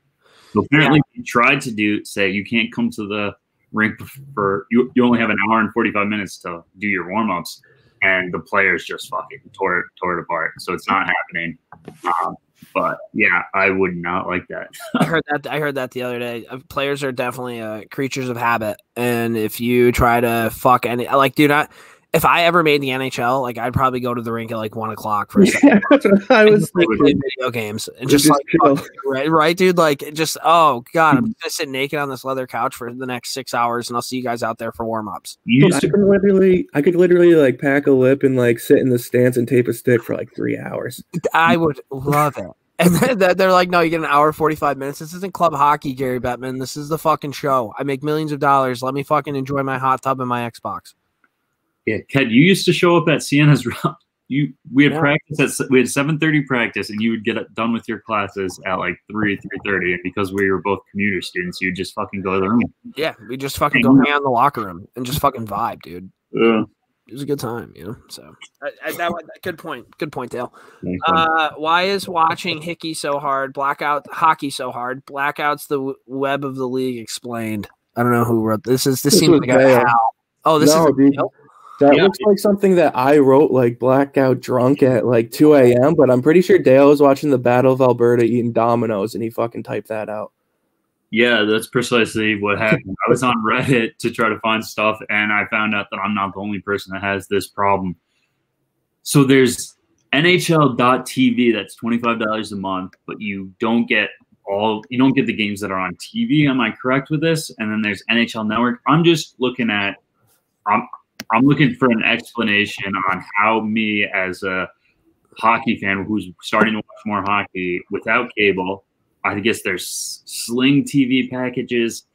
So apparently, yeah. They tried to do say you can't come to the rink for you. You only have an hour and forty-five minutes to do your warmups, and the players just fucking tore it tore it apart. So it's not happening. Um, But yeah, I would not like that. I heard that. I heard that the other day. Players are definitely uh, creatures of habit, and if you try to fuck any, like, dude, I, if I ever made the N H L, like, I'd probably go to the rink at like one o'clock for a second. I was playing video games and just, just like, fuck, right, right, dude, like, just oh god, I'm gonna sit naked on this leather couch for the next six hours, and I'll see you guys out there for warm ups. You I could literally, I could literally like pack a lip and like sit in the stands and tape a stick for like three hours. I would love it. And they're like, no, you get an hour, forty-five minutes. This isn't club hockey, Gary Bettman. This is the fucking show. I make millions of dollars. Let me fucking enjoy my hot tub and my Xbox. Yeah, Ted, you used to show up at Sienna's. You, we had yeah. practice at we had seven thirty practice, and you would get done with your classes at like three, three thirty. And because we were both commuter students, you just fucking go to the room. Yeah, we just fucking go hang out in the locker room and just fucking vibe, dude. Yeah. It was a good time, you know. So, I, I, that, good point. Good point, Dale. Uh, why is watching Hickey so hard? Blackout hockey so hard? Blackout's the web of the league. Explained. I don't know who wrote this. Is this, this seems like a Hal? Oh, this no, is dude, that yeah. looks like something that I wrote, like blackout drunk at like two a.m. But I'm pretty sure Dale was watching the Battle of Alberta eating Dominoes, and he fucking typed that out. Yeah, that's precisely what happened. I was on Reddit to try to find stuff, and I found out that I'm not the only person that has this problem. So there's N H L dot T V that's twenty-five dollars a month, but you don't get all you don't get the games that are on T V. Am I correct with this? And then there's N H L Network. I'm just looking at I'm I'm looking for an explanation on how me as a hockey fan who's starting to watch more hockey without cable. I guess there's Sling T V packages.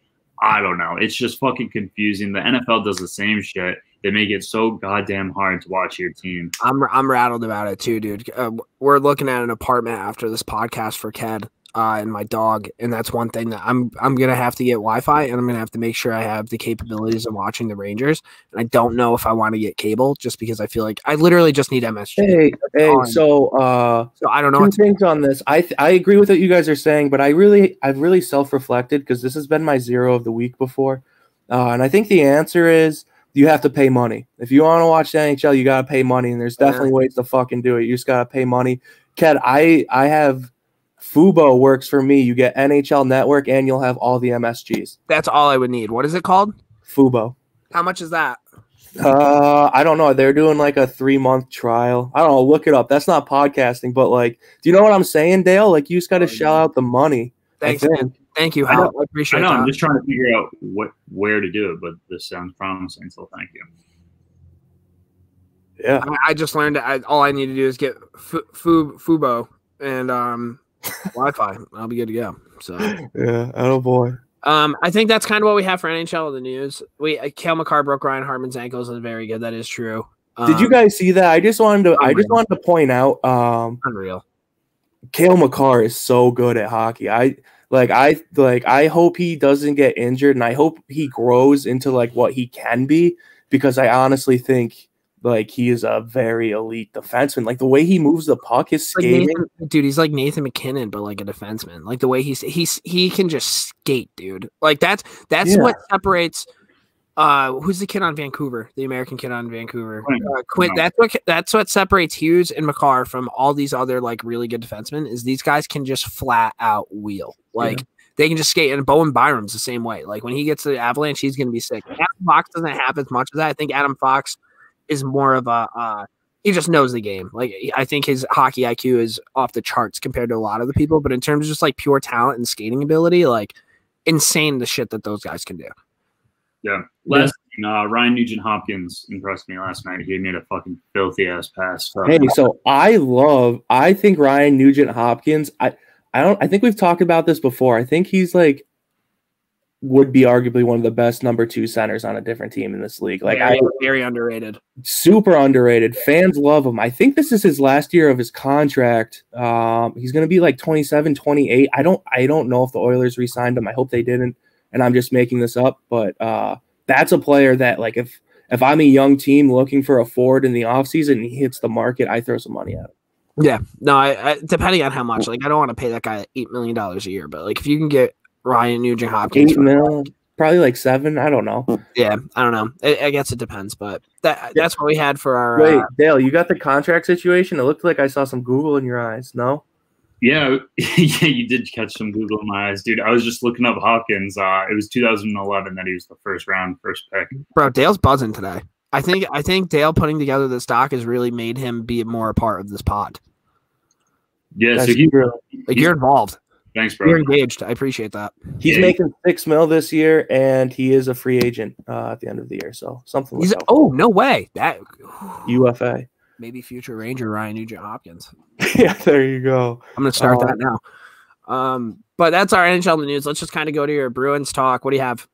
I don't know. It's just fucking confusing. The N F L does the same shit. They make it so goddamn hard to watch your team. I'm I'm rattled about it too, dude. Uh, we're looking at an apartment after this podcast for Ked uh, and my dog, and that's one thing that I'm I'm gonna have to get Wi-Fi, and I'm gonna have to make sure I have the capabilities of watching the Rangers. And I don't know if I want to get cable just because I feel like I literally just need M S G. Hey, hey, so uh, so I don't know. Two things on this. I th I agree with what you guys are saying, but I really I've really self reflected because this has been my zero of the week before, uh, and I think the answer is. you have to pay money. If you want to watch the N H L, you got to pay money, and there's definitely ways to fucking do it. You just got to pay money. Ked, I, I have Fubo works for me. You get N H L Network, and you'll have all the M S Gs. That's all I would need. What is it called? Fubo. How much is that? Uh, I don't know. They're doing like a three-month trial. I don't know. Look it up. That's not podcasting, but like, do you know what I'm saying, Dale? Like, you just got to oh, shell yeah. out the money. Thanks, man. Thank you, Hal. I, I appreciate it. I know. That. I'm just trying to figure out what where to do it, but this sounds promising, so thank you. Yeah. I, I just learned I, all I need to do is get f f Fubo and um, Wi-Fi. I'll be good to go. So yeah. Oh, boy. Um, I think that's kind of what we have for N H L of the news. We uh, Cale Makar broke Ryan Hartman's ankles. Is very good. That is true. Um, Did you guys see that? I just wanted to. Unreal. I just wanted to point out. Um, unreal. Cale Makar is so good at hockey. I like. I like. I hope he doesn't get injured, and I hope he grows into like what he can be. Because I honestly think like he is a very elite defenseman. Like the way he moves the puck, his skating, like Nathan, dude. He's like Nathan McKinnon, but like a defenseman. Like the way he's he's he can just skate, dude. Like that's that's yeah. what separates. Uh, who's the kid on Vancouver? The American kid on Vancouver. Uh, Quint, that's what that's what separates Hughes and Makar from all these other like really good defensemen is these guys can just flat out wheel. Like yeah. they can just skate. And Bowen Byram's the same way. Like when he gets to the Avalanche, he's gonna be sick. Adam Fox doesn't have as much of that. I think Adam Fox is more of a uh, he just knows the game. Like I think his hockey I Q is off the charts compared to a lot of the people. But in terms of just like pure talent and skating ability, like insane the shit that those guys can do. Yeah. Last yeah. Uh, Ryan Nugent Hopkins impressed me last night. He made a fucking filthy ass pass. So. Hey, so I love. I think Ryan Nugent Hopkins. I I don't. I think we've talked about this before. I think he's like would be arguably one of the best number two centers on a different team in this league. Like very, I very underrated, super underrated. Fans love him. I think this is his last year of his contract. Um, he's gonna be like twenty-seven, twenty-eight. I don't. I don't know if the Oilers re-signed him. I hope they didn't. And I'm just making this up, but uh, that's a player that, like, if if I'm a young team looking for a forward in the offseason and he hits the market, I throw some money at him. Yeah. No, I, I depending on how much. Like, I don't want to pay that guy eight million dollars a year, but, like, if you can get Ryan Nugent Hopkins. eight mil, probably, like, seven. I don't know. Yeah, I don't know. I, I guess it depends, but that that's what we had for our – Wait, uh, Dale, you got the contract situation? It looked like I saw some Google in your eyes, no? Yeah, yeah, you did catch some Google in my eyes, dude. I was just looking up Hopkins. Uh, it was two thousand eleven that he was the first round, first pick. Bro, Dale's buzzing today. I think I think Dale putting together this doc has really made him be more a part of this pod. Yeah, That's so he, true. Like you're involved. Thanks, bro. You're engaged. I appreciate that. He's yeah. making six mil this year, and he is a free agent uh, at the end of the year. So something. He's, like oh no way that U F A. Maybe future Ranger Ryan Nugent Hopkins. Yeah, there you go. I'm going to start um, that now. Um, but that's our N H L news. Let's just kind of go to your Bruins talk. What do you have?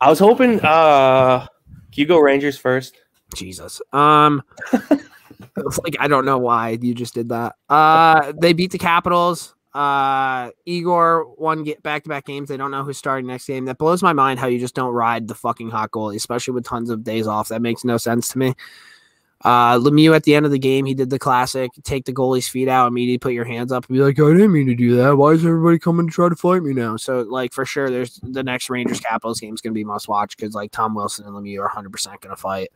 I was hoping uh, you go Rangers first. Jesus. Um, it's like I don't know why you just did that. Uh, they beat the Capitals. Uh, Igor won back-to-back games. They don't know who's starting next game. That blows my mind how you just don't ride the fucking hot goalie, especially with tons of days off. That makes no sense to me. Uh, Lemieux at the end of the game, he did the classic, take the goalie's feet out, immediately put your hands up and be like, I didn't mean to do that. Why is everybody coming to try to fight me now? So like for sure, there's the next Rangers Capitals game is going to be must watch. Cause like Tom Wilson and Lemieux are one hundred percent going to fight.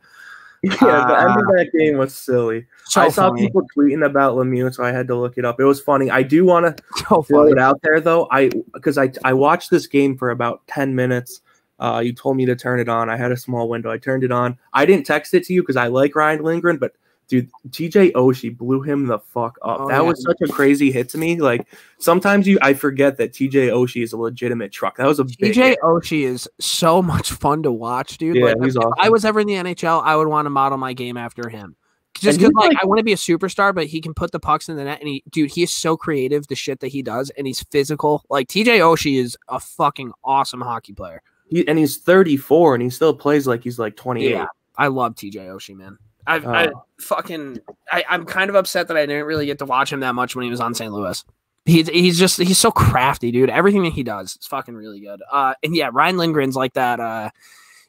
Yeah. Uh, the end of that game was silly. So I saw funny. people tweeting about Lemieux. So I had to look it up. It was funny. I do want to so throw it out there though. I, cause I, I watched this game for about ten minutes. Uh, you told me to turn it on. I had a small window. I turned it on. I didn't text it to you because I like Ryan Lindgren, but dude, T J Oshie blew him the fuck up. Oh, that yeah. was such a crazy hit to me. Like sometimes you, I forget that T J Oshie is a legitimate truck. That was a big T J Oshie is so much fun to watch, dude. Yeah, like, he's if awesome. I was ever in the N H L, I would want to model my game after him. Just because, like, like, I want to be a superstar, but he can put the pucks in the net, and he, dude, he is so creative. The shit that he does, and he's physical. Like T J Oshie is a fucking awesome hockey player. He, and he's thirty-four, and he still plays like he's like twenty-eight. Yeah, I love T J Oshie, man. I've, uh, I fucking I, I'm kind of upset that I didn't really get to watch him that much when he was on Saint Louis. He's he's just he's so crafty, dude. Everything that he does is fucking really good. Uh, and yeah, Ryan Lindgren's like that. Uh,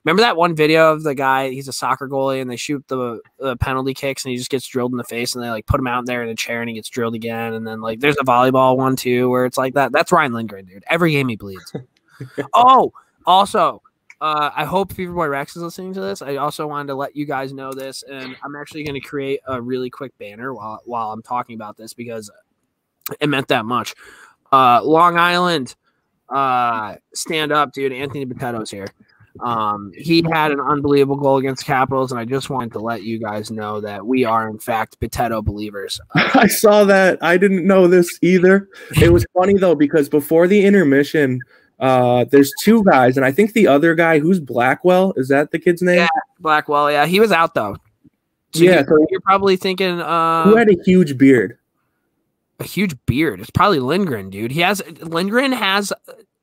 remember that one video of the guy? He's a soccer goalie, and they shoot the, the penalty kicks, and he just gets drilled in the face, and they like put him out there in a chair, and he gets drilled again. And then like there's a volleyball one too, where it's like that. That's Ryan Lindgren, dude. Every game he bleeds. Oh. Also, Uh, I hope Fever Boy Rex is listening to this. I also wanted to let you guys know this, and I'm actually going to create a really quick banner while while I'm talking about this because it meant that much. Uh, Long Island, uh, stand up, dude. Anthony Potato's here. Um, he had an unbelievable goal against Capitals, and I just wanted to let you guys know that we are, in fact, Potato believers. Uh, I saw that. I didn't know this either. It was funny, though, because before the intermission – Uh, there's two guys, and I think the other guy, who's Blackwell? Is that the kid's name? Yeah, Blackwell, yeah. He was out, though. So yeah. You're, you're probably thinking... Uh, who had a huge beard? A huge beard? It's probably Lindgren, dude. He has Lindgren has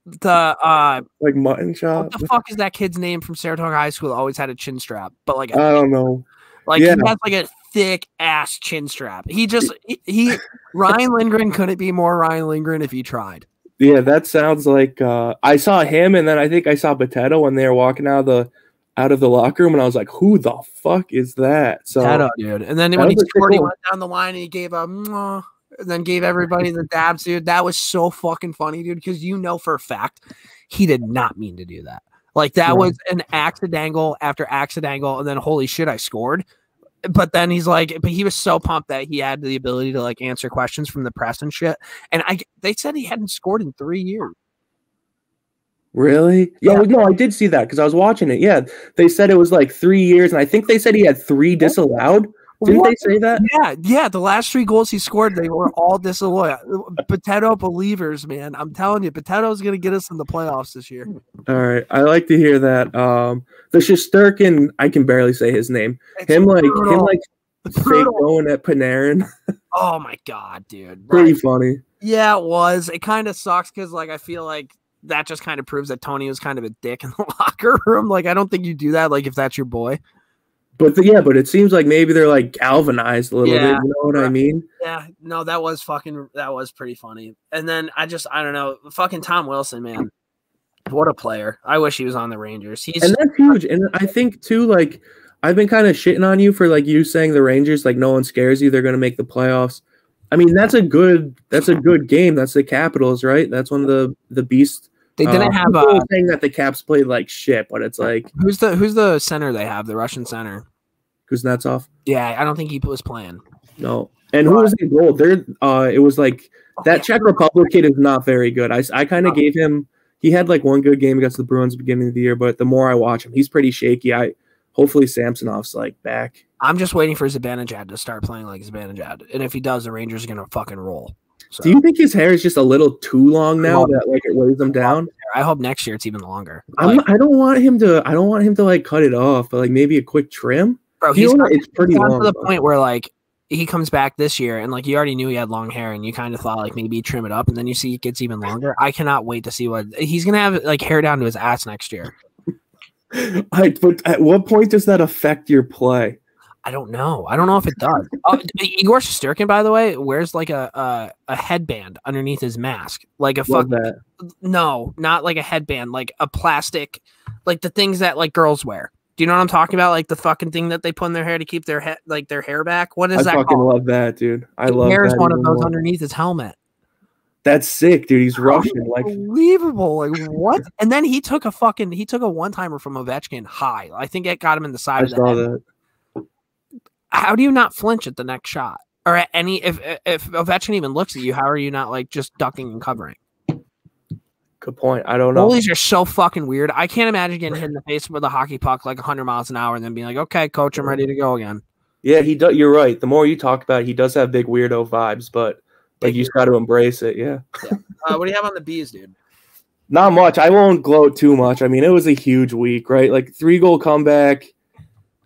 the... Uh, like mutton chop? What the fuck is that kid's name from Saratoga High School that always had a chin strap? But like a, I don't know. Like, yeah. He has like a thick-ass chin strap. He just... he, he Ryan Lindgren couldn't be more Ryan Lindgren if he tried. Yeah, that sounds like uh, I saw him, and then I think I saw Potato when they were walking out of the out of the locker room, and I was like, "Who the fuck is that?" So, Potato, dude. And then when he scored, he went down the line and he gave a, and then gave everybody the dabs, dude. That was so fucking funny, dude, because you know for a fact he did not mean to do that. Like that yeah. was an accidental after accidental, and then holy shit, I scored. But then he's like, but he was so pumped that he had the ability to like answer questions from the press and shit. And I, they said he hadn't scored in three years. Really? Yeah, yeah. Well, no, I did see that because I was watching it. Yeah, they said it was like three years, and I think they said he had three disallowed. Didn't what? They say that? Yeah, yeah. The last three goals he scored, they were all disallowed. Potato believers, man. I'm telling you, Potato's gonna get us in the playoffs this year. All right, I like to hear that. Um, the Shesterkin, I can barely say his name. It's him brutal. like him like going at Panarin. Oh my god, dude! Like, pretty funny. Yeah, it was. It kind of sucks because like I feel like that just kind of proves that Tony was kind of a dick in the locker room. Like I don't think you do that. Like if that's your boy. But the, yeah, but it seems like maybe they're like galvanized a little yeah, bit. You know what right. I mean? Yeah. No, that was fucking. That was pretty funny. And then I just, I don't know, fucking Tom Wilson, man. What a player! I wish he was on the Rangers. He's and that's huge. And I think too, like I've been kind of shitting on you for like you saying the Rangers, like no one scares you. They're gonna make the playoffs. I mean, that's a good. That's a good game. That's the Capitals, right? That's one of the the beasts. They didn't uh, have a thing that the Caps played like shit, but it's like who's the who's the center they have, the Russian center, Kuznetsov. Yeah, I don't think he was playing. No, and who was in goal? There, uh, it was like that Czech Republic kid is not very good. I, I kind of gave him. He had like one good game against the Bruins at the beginning of the year, but the more I watch him, he's pretty shaky. I hopefully Samsonov's like back. I'm just waiting for Zibanejad to start playing like Zibanejad, and if he does, the Rangers are gonna fucking roll. So. Do you think his hair is just a little too long now that like it weighs him down? I hope next year it's even longer. I'm, like, I don't want him to. I don't want him to like cut it off, but like maybe a quick trim. Bro, he's got, it's pretty he's long. To the bro. point where like he comes back this year and like you already knew he had long hair and you kind of thought like maybe trim it up and then you see it gets even longer. I cannot wait to see what he's gonna have like hair down to his ass next year. I, but at what point does that affect your play? I don't know. I don't know if it does. Oh, Igor Shesterkin, by the way, wears like a a, a headband underneath his mask, like a fuck. No, not like a headband, like a plastic, like the things that like girls wear. Do you know what I'm talking about? Like the fucking thing that they put in their hair to keep their head, like their hair back. What is I that? I fucking called? love that, dude. I love. Wears one of those underneath his helmet. That's sick, dude. He's Russian, like unbelievable. Like what? And then he took a fucking he took a one timer from Ovechkin high. I think it got him in the side I of the saw head. That. How do you not flinch at the next shot or at any, if, if Ovechkin even looks at you, how are you not like just ducking and covering? Good point. I don't know. Goalies are so fucking weird. I can't imagine getting hit in the face with a hockey puck, like a hundred miles an hour and then being like, okay, coach, I'm ready to go again. Yeah, he does. You're right. The more you talk about it, he does have big weirdo vibes, but like you just got to embrace it. Yeah. yeah. Uh, what do you have on the Bees, dude? Not much. I won't gloat too much. I mean, it was a huge week, right? Like three goal comeback.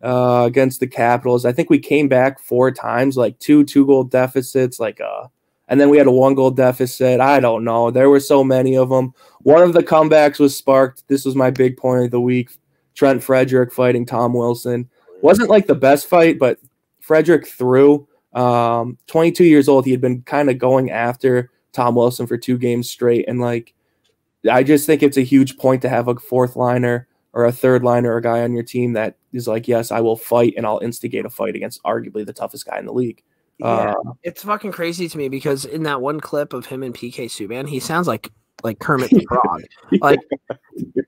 Uh, against the Capitals. I think we came back four times, like two two-goal deficits, like uh, and then we had a one-goal deficit. I don't know. There were so many of them. One of the comebacks was sparked. This was my big point of the week. Trent Frederick fighting Tom Wilson. Wasn't like the best fight, but Frederick threw. Um, twenty-two years old, he had been kind of going after Tom Wilson for two games straight, and like I just think it's a huge point to have a fourth-liner or a third liner or a guy on your team that is like, yes, I will fight and I'll instigate a fight against arguably the toughest guy in the league. Yeah, uh, it's fucking crazy to me because in that one clip of him and P K Subban, he sounds like like Kermit the Frog. Like,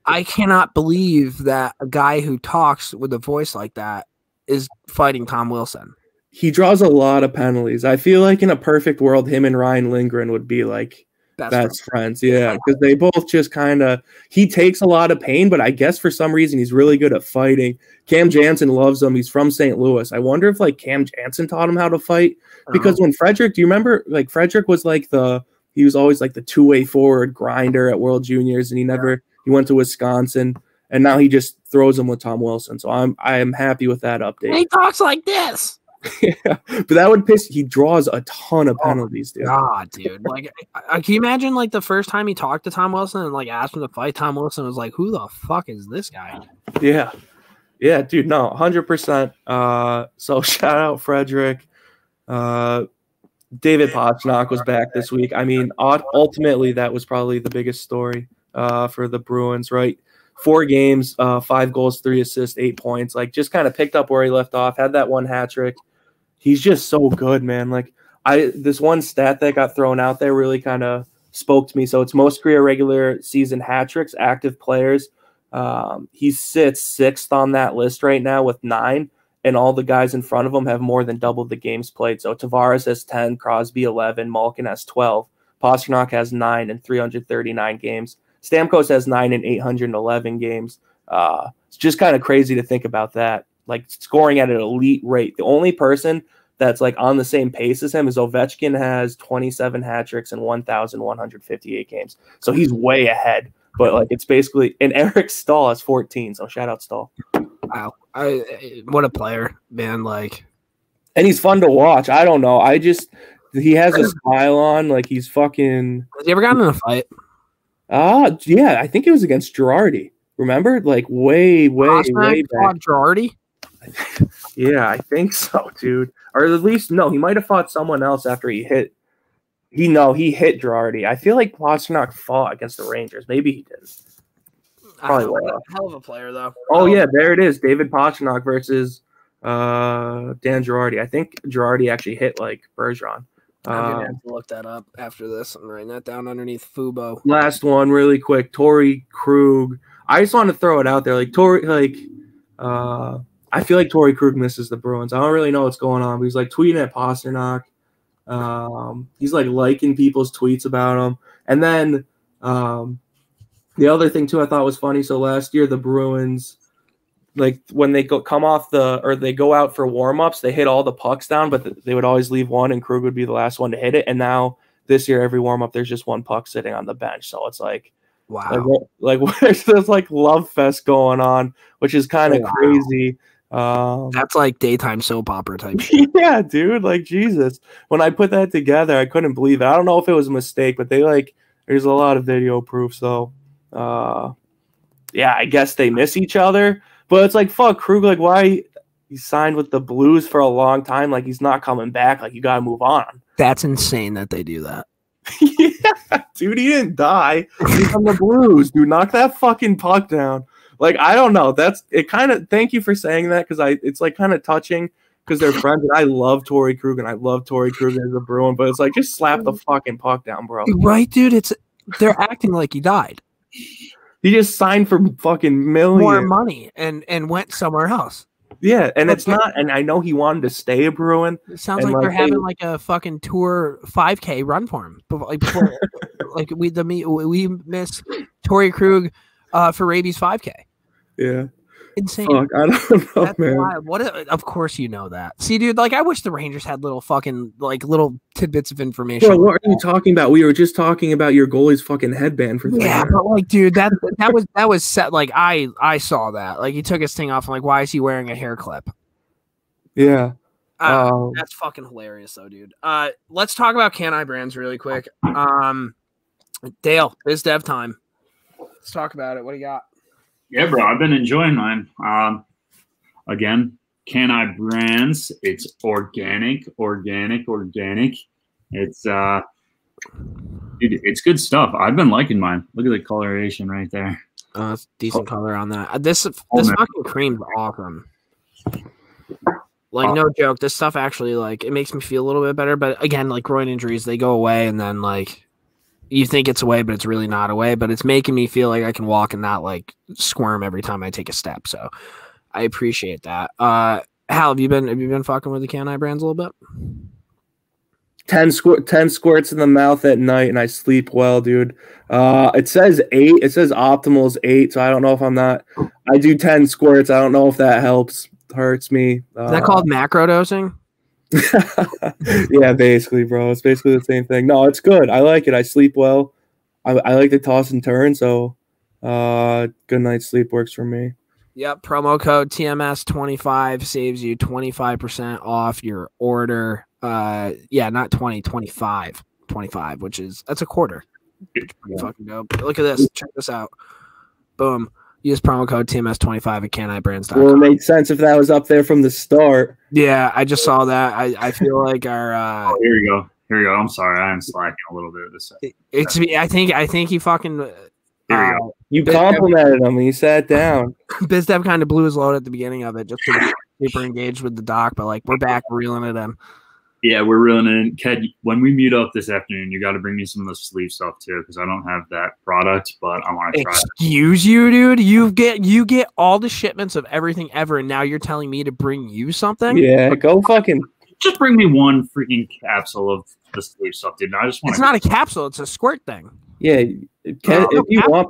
I cannot believe that a guy who talks with a voice like that is fighting Tom Wilson. He draws a lot of penalties. I feel like in a perfect world, him and Ryan Lindgren would be like best, best friends. friends. Yeah, because they both just kind of – he takes a lot of pain, but I guess for some reason he's really good at fighting. Cam Jansen loves him. He's from Saint Louis. I wonder if, like, Cam Jansen taught him how to fight. Because when Frederick – do you remember, like, Frederick was like the – he was always like the two-way forward grinder at World Juniors, and he never – he went to Wisconsin, and now he just throws him with Tom Wilson. So I'm I am happy with that update. And he talks like this. Yeah, but that would piss. He draws a ton of penalties, dude. God, dude. Like, I, I, can you imagine, like, the first time he talked to Tom Wilson and, like, asked him to fight, Tom Wilson was like, who the fuck is this guy? Yeah. Yeah, dude, no, one hundred percent. Uh, so shout out Frederick. Uh, David Pastrnak was back this week. I mean, ultimately, that was probably the biggest story uh, for the Bruins, right? Four games, uh, five goals, three assists, eight points. Like, just kind of picked up where he left off, had that one hat trick. He's just so good, man. Like, I this one stat that got thrown out there really kind of spoke to me. So it's most career regular season hat tricks, active players. Um, he sits sixth on that list right now with nine, and all the guys in front of him have more than doubled the games played. So Tavares has ten, Crosby eleven, Malkin has twelve, Pastrnak has nine in three hundred thirty-nine games, Stamkos has nine in eight hundred eleven games. Uh, it's just kind of crazy to think about that. Like, scoring at an elite rate. The only person that's, like, on the same pace as him is Ovechkin, has twenty-seven hat tricks in one thousand one hundred fifty-eight games. So he's way ahead. But, like, it's basically – and Eric Stahl has fourteen, so shout out Stahl. Wow. I, what a player, man. Like, and he's fun to watch. I don't know. I just – he has a smile on. Like, he's fucking – has he ever gotten in a fight? Uh, yeah, I think it was against Girardi. Remember? Like, way, way, Last way back. Girardi? Yeah, I think so, dude. Or at least, no, he might have fought someone else after he hit. He no, he hit Girardi. I feel like Pastrnak fought against the Rangers. Maybe he did. Probably a hell of a player, though. Oh, yeah, there it is. David Pastrnak versus uh, Dan Girardi. I think Girardi actually hit, like, Bergeron. I'm um, going to have to look that up after this. I'm writing that down underneath Fubo. Last one, really quick. Torey Krug. I just want to throw it out there. Like, Torey, like, uh, I feel like Torey Krug misses the Bruins. I don't really know what's going on, but he's, like, tweeting at Pastrnak. Um, he's, like, liking people's tweets about him. And then um, the other thing, too, I thought was funny. So last year the Bruins, like, when they go, come off the – or they go out for warm-ups, they hit all the pucks down, but th they would always leave one, and Krug would be the last one to hit it. And now this year every warm-up there's just one puck sitting on the bench. So it's like – wow. Like, like there's this, like, love fest going on, which is kind of oh, wow. crazy. Um, that's like daytime soap opera type shit. Yeah, dude. Like, Jesus. When I put that together, I couldn't believe it. I don't know if it was a mistake, but they, like, there's a lot of video proof. So, uh, yeah, I guess they miss each other. But it's like, fuck, Krug, like, why he signed with the Blues for a long time? Like, he's not coming back. Like, you got to move on. That's insane that they do that. Yeah, dude, he didn't die. He's from the Blues, dude. Knock that fucking puck down. Like, I don't know. That's it. Kind of. Thank you for saying that, because I. It's like kind of touching because they're friends. And I love Torey Krug and I love Torey Krug as a Bruin, but it's like, just slap the fucking puck down, bro. Right, dude. It's they're acting like he died. He just signed for fucking millions more money and and went somewhere else. Yeah, and okay. It's not. And I know he wanted to stay a Bruin. It sounds like, like they're hey, having like a fucking tour five K run for him. Like, before, like we the we miss Torey Krug. Uh, for Rabies five K. Yeah. Insane. Fuck, I don't know, that's man. Wild. What a, of course you know that. See, dude, like, I wish the Rangers had little fucking, like, little tidbits of information. Bro, what are you talking about? We were just talking about your goalie's fucking headband for three Yeah, hours. But, like, dude, that that was that was set. Like, I, I saw that. Like, he took his thing off. I'm like, why is he wearing a hair clip? Yeah. Uh, um, that's fucking hilarious, though, dude. Uh, let's talk about Can-I Brands really quick. Um, Dale, biz dev time. Let's talk about it. What do you got? Yeah, bro. I've been enjoying mine. Um, again, Can-I Brands. It's organic, organic, organic. It's uh, it, it's good stuff. I've been liking mine. Look at the coloration right there. Uh, decent oh. color on that. This this oh, fucking cream's awesome. Like, oh. no joke. This stuff actually, like, it makes me feel a little bit better. But again, like, groin injuries, they go away, and then, like, you think it's away, but it's really not away. But it's making me feel like I can walk and not like squirm every time I take a step. So I appreciate that. Uh, Hal, have you been have you been fucking with the Can-I brands a little bit? Ten squirt, ten squirts in the mouth at night, and I sleep well, dude. Uh, it says eight. It says optimal is eight, so I don't know if I'm not. I do ten squirts. I don't know if that helps. Hurts me. Uh, is that called macro dosing? Yeah, basically, bro. It's basically the same thing. No, it's good. I like it. I sleep well. I, I like to toss and turn, so uh, good night's sleep works for me. Yep, promo code T M S twenty-five saves you twenty-five percent off your order. Uh, yeah, not twenty, twenty-five, twenty-five, which is, that's a quarter. It's pretty fucking dope. Look at this. Check this out. Boom. Use promo code T M S twenty-five at can i brands dot com. Well, it makes sense if that was up there from the start. Yeah, I just saw that. I, I feel like our uh, – oh, here you go. Here you go. I'm sorry. I am slacking a little bit of this. It's me. I think, I think he fucking – There you, uh, you complimented him and you sat down. BizDev kind of blew his load at the beginning of it just to be super engaged with the doc, but like we're back reeling it in. Yeah, we're reeling it in. Ked, when we meet up this afternoon, you got to bring me some of the sleeve stuff too because I don't have that product, but I want to try. Excuse you, dude. You get you get all the shipments of everything ever, and now you're telling me to bring you something? Yeah, go fucking. Just bring me one freaking capsule of the sleeve stuff, dude. I just want. It's not a capsule. It's a squirt thing. Yeah, Ked, if you want,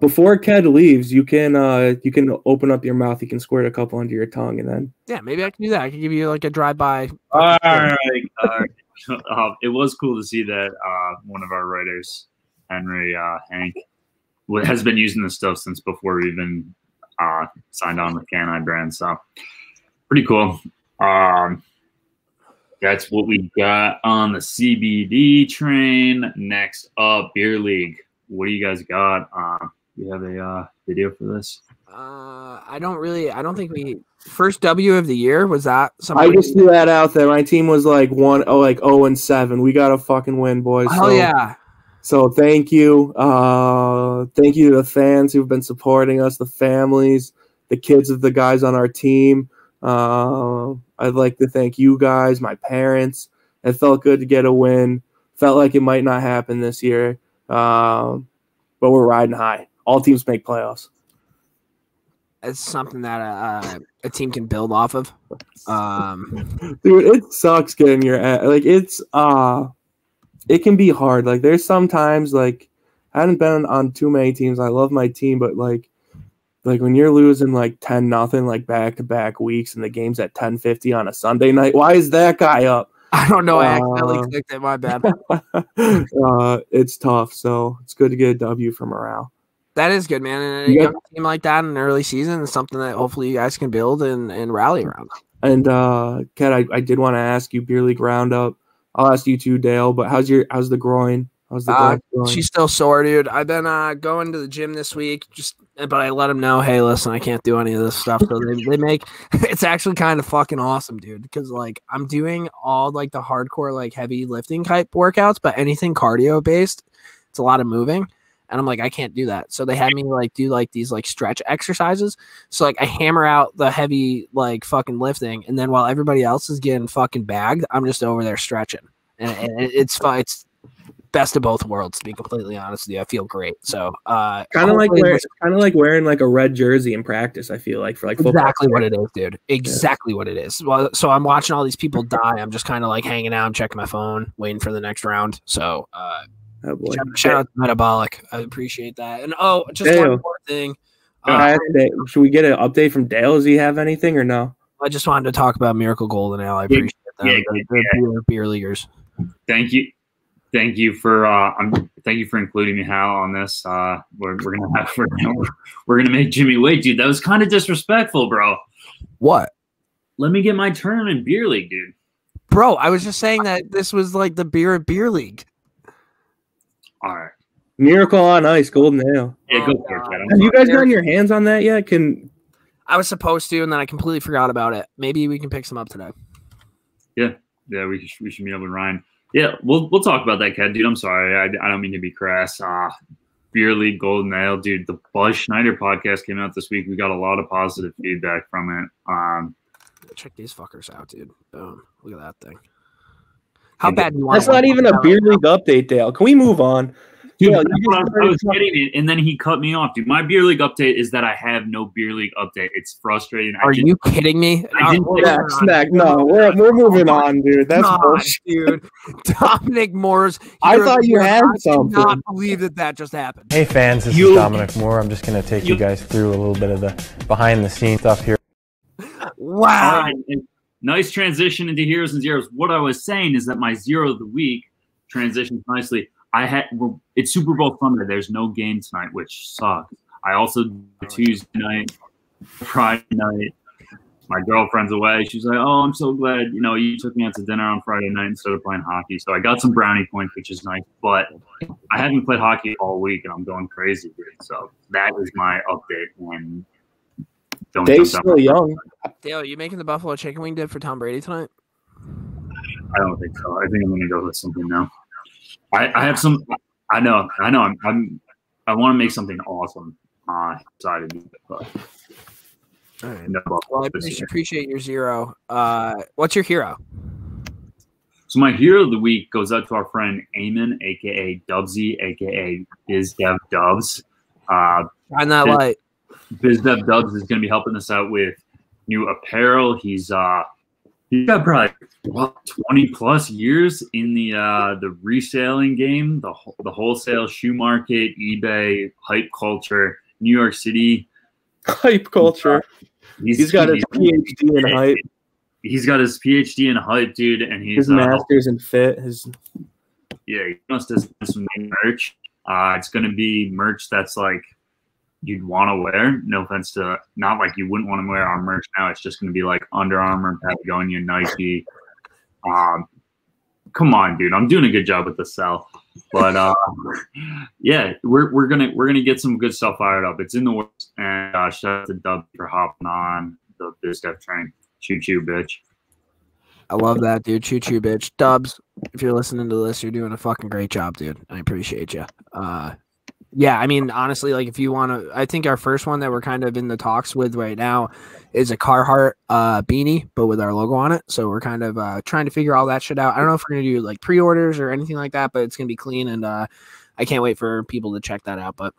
before Ked leaves, you can uh, you can open up your mouth. You can squirt a couple under your tongue, and then yeah, maybe I can do that. I can give you like a drive-by. All right, all right. Uh, it was cool to see that uh, one of our writers, Henry uh, Hank, has been using this stuff since before we even uh, signed on with Can I Brand. So pretty cool. Um, That's what we got on the C B D train. Next up, Beer League. What do you guys got? Uh, you have a uh, video for this? Uh, I don't really. I don't think we first W of the year was that. Somebody? I just threw that out there. My team was like one, oh, like zero and seven. We got to fucking win, boys. Oh so, yeah. So thank you, uh, thank you to the fans who've been supporting us, the families, the kids of the guys on our team. Uh, I'd like to thank you guys, my parents. It felt good to get a win. Felt like it might not happen this year, um, but we're riding high. All teams make playoffs. It's something that uh, a team can build off of. Um, Dude, it sucks getting your ass. Like it's uh, it can be hard. Like there's sometimes like I haven't been on too many teams. I love my team, but like. Like when you're losing like ten nothing, like back to back weeks, and the game's at ten fifty on a Sunday night. Why is that guy up? I don't know. Uh, I accidentally clicked it. My bad. uh, it's tough, so it's good to get a W for morale. That is good, man. And a yeah. young team like that in an early season is something that hopefully you guys can build and and rally around. And uh, Kat, I, I did want to ask you beer league roundup. I'll ask you too, Dale. But how's your how's the groin? How's the groin uh, she's still sore, dude. I've been uh, going to the gym this week, just. But I let them know, hey, listen, I can't do any of this stuff. So they, they make it's actually kind of fucking awesome, dude. Because like I'm doing all like the hardcore like heavy lifting type workouts, but anything cardio based, it's a lot of moving, and I'm like I can't do that. So they had me like do like these like stretch exercises. So like I hammer out the heavy like fucking lifting, and then while everybody else is getting fucking bagged, I'm just over there stretching, and, and it's it's. Best of both worlds, to be completely honest with you. I feel great. So uh kind of like wearing, kind of like wearing like a red jersey in practice. I feel like for like football. Exactly what it is, dude. Exactly yeah. what it is. Well, so I'm watching all these people die. I'm just kind of like hanging out, I'm checking my phone, waiting for the next round. So uh oh boy. Shout, shout out to Metabolic. I appreciate that. And oh, just Dale. One more thing. Uh, should we get an update from Dale? Does he have anything or no? I just wanted to talk about Miracle Gold and Al. I appreciate yeah, that. Yeah, the, the yeah. Beer, beer leaguers. Thank you. Thank you for uh, um, thank you for including me, Hal, on this. Uh, we're we're gonna have we're, we're gonna make Jimmy wait, dude. That was kind of disrespectful, bro. What? Let me get my turn in beer league, dude. Bro, I was just saying that this was like the beer of beer league. All right, Miracle on Ice, Golden Ale. Yeah, go for it, Ked. Have you guys gotten your hands on that yet? Can I was supposed to, and then I completely forgot about it. Maybe we can pick some up today. Yeah, yeah, we should, we should meet up with Ryan. Yeah, we'll we'll talk about that, Ked, dude. I'm sorry, I, I don't mean to be crass. Uh, Beer League Golden Ale, dude. The Buzz Schneider podcast came out this week. We got a lot of positive feedback from it. Um, check these fuckers out, dude. Boom! Look at that thing. How bad do you want? That's not even a Beer League update, Dale. Can we move on? Dude, yeah, that's what I was getting at, and then he cut me off. Dude, my beer league update is that I have no beer league update. It's frustrating. I Are just, you kidding me? I didn't snack, snack. No, we're we're moving on, dude. That's God, bullshit, dude. Dominic Moore's. I thought you had I something. I cannot believe that that just happened. Hey fans, this you, is Dominic Moore. I'm just gonna take you, you guys through a little bit of the behind the scenes stuff here. Wow. Nice transition into heroes and zeros. What I was saying is that my zero of the week transitions nicely. I had it's Super Bowl Sunday. There's no game tonight, which sucks. I also did Tuesday night, Friday night. My girlfriend's away. She's like, "Oh, I'm so glad you know you took me out to dinner on Friday night instead of playing hockey." So I got some brownie points, which is nice. But I haven't played hockey all week, and I'm going crazy. Dude. So that is my update. When Dave's still young. Dale, are you making the buffalo chicken wing dip for Tom Brady tonight? I don't think so. I think I'm going to go with something now. I, I have some. I know. I know. I'm. I'm I want to make something awesome. Uh, excited. But, all right. No, well, I appreciate your zero. Uh, what's your hero? So my hero of the week goes out to our friend Eamon, aka Dubsy, aka BizDev Dubs. Uh, Find that Biz, light. BizDev Dubs is going to be helping us out with new apparel. He's uh. He's got probably twenty plus years in the uh, the reselling game, the the wholesale shoe market, eBay, hype culture, New York City. Hype culture. He's, he's got he's, his PhD in hype. He's got his PhD in hype, dude, and he's his master's uh, in fit. His yeah, he must have some merch. Uh, it's gonna be merch that's like you'd want to wear. No offense to, not like you wouldn't want to wear our merch now. It's just going to be like Under Armour, Patagonia, Nike. Um, come on, dude. I'm doing a good job with the sell, but uh, yeah, we're we're gonna we're gonna get some good stuff fired up. It's in the works. And uh, shout out to Dub for hopping on the BizDev train. Choo choo, bitch. I love that, dude. Choo choo, bitch. Dubs, if you're listening to this, you're doing a fucking great job, dude. I appreciate you. Uh, Yeah, I mean, honestly, like if you want to, I think our first one that we're kind of in the talks with right now is a Carhartt uh, beanie, but with our logo on it. So we're kind of uh, trying to figure all that shit out. I don't know if we're going to do like pre-orders or anything like that, but it's going to be clean. And uh, I can't wait for people to check that out. But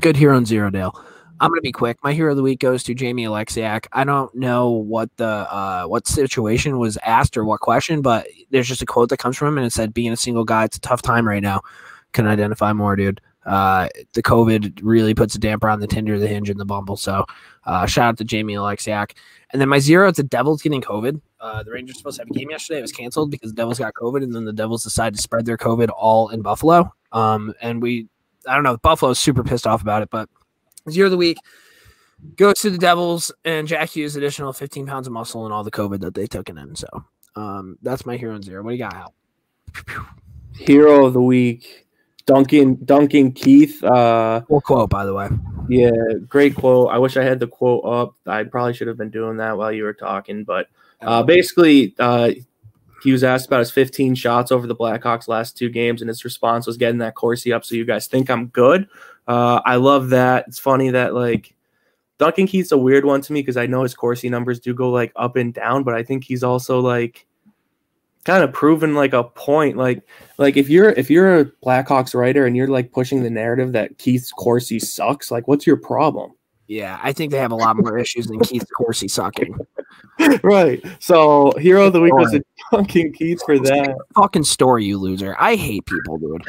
good hero on zero, Dale. I'm going to be quick. My hero of the week goes to Jamie Alexiak. I don't know what the uh, what situation was asked or what question, but there's just a quote that comes from him and it said, being a single guy, it's a tough time right now. Couldn't identify more, dude. Uh, the COVID really puts a damper on the Tinder, the Hinge, and the Bumble. So uh, shout out to Jamie Alexiak. And then my zero, it's the Devils getting COVID. Uh, the Rangers were supposed to have a game yesterday. It was canceled because the Devils got COVID, and then the Devils decided to spread their COVID all in Buffalo. Um, and we, I don't know, Buffalo's super pissed off about it, but zero of the week goes to the Devils and Jack Hughes' additional fifteen pounds of muscle and all the COVID that they took in him. So um, that's my hero and zero. What do you got, Hal? Hero of the week. Duncan, Duncan Keith. Uh, cool quote, by the way. Yeah, great quote. I wish I had the quote up. I probably should have been doing that while you were talking. But uh, basically, uh, he was asked about his fifteen shots over the Blackhawks' last two games, and his response was getting that Corsi up so you guys think I'm good. Uh, I love that. It's funny that, like, Duncan Keith's a weird one to me because I know his Corsi numbers do go, like, up and down, but I think he's also, like, kind of proven like a point. Like, like if you're if you're a Blackhawks writer and you're like pushing the narrative that Keith Corsi sucks, like what's your problem? Yeah, I think they have a lot more issues than Keith Corsi sucking. Right. So hero of the week was a Duncan Keith for that. Fucking story, you loser. I hate people, dude.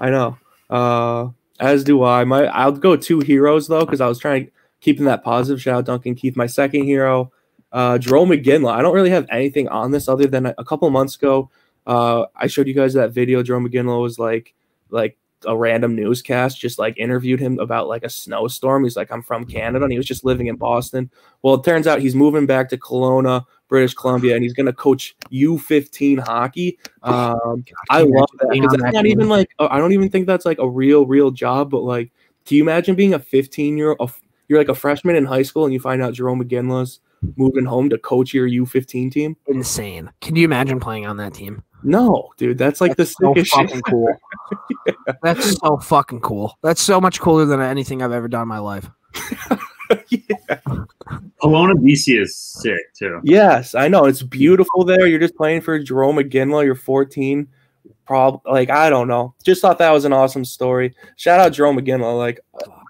I know. Uh, as do I. My I'll go two heroes though, because I was trying keeping that positive. Shout out Duncan Keith, my second hero. Uh, Jerome McGinley. I don't really have anything on this other than a couple months ago, uh, I showed you guys that video. Jerome McGinley was like, like a random newscast just like interviewed him about like a snowstorm. He's like, I'm from Canada, and he was just living in Boston. Well, it turns out he's moving back to Kelowna, British Columbia, and he's gonna coach U fifteen hockey. Um, I love that because that's not even like I don't even think that's like a real, real job. But like, can you imagine being a fifteen year old? You're like a freshman in high school, and you find out Jerome McGinley's moving home to coach your U fifteen team. Insane. Can you imagine playing on that team? No, dude. That's like that's the sickest so fucking shit. Cool. Yeah. That's so fucking cool. That's so much cooler than anything I've ever done in my life. Yeah. Kelowna, B C is sick too. Yes, I know. It's beautiful there. You're just playing for Jerome McGinley. You're fourteen. prob like I don't know. Just thought that was an awesome story. Shout out Jerome McGinley, like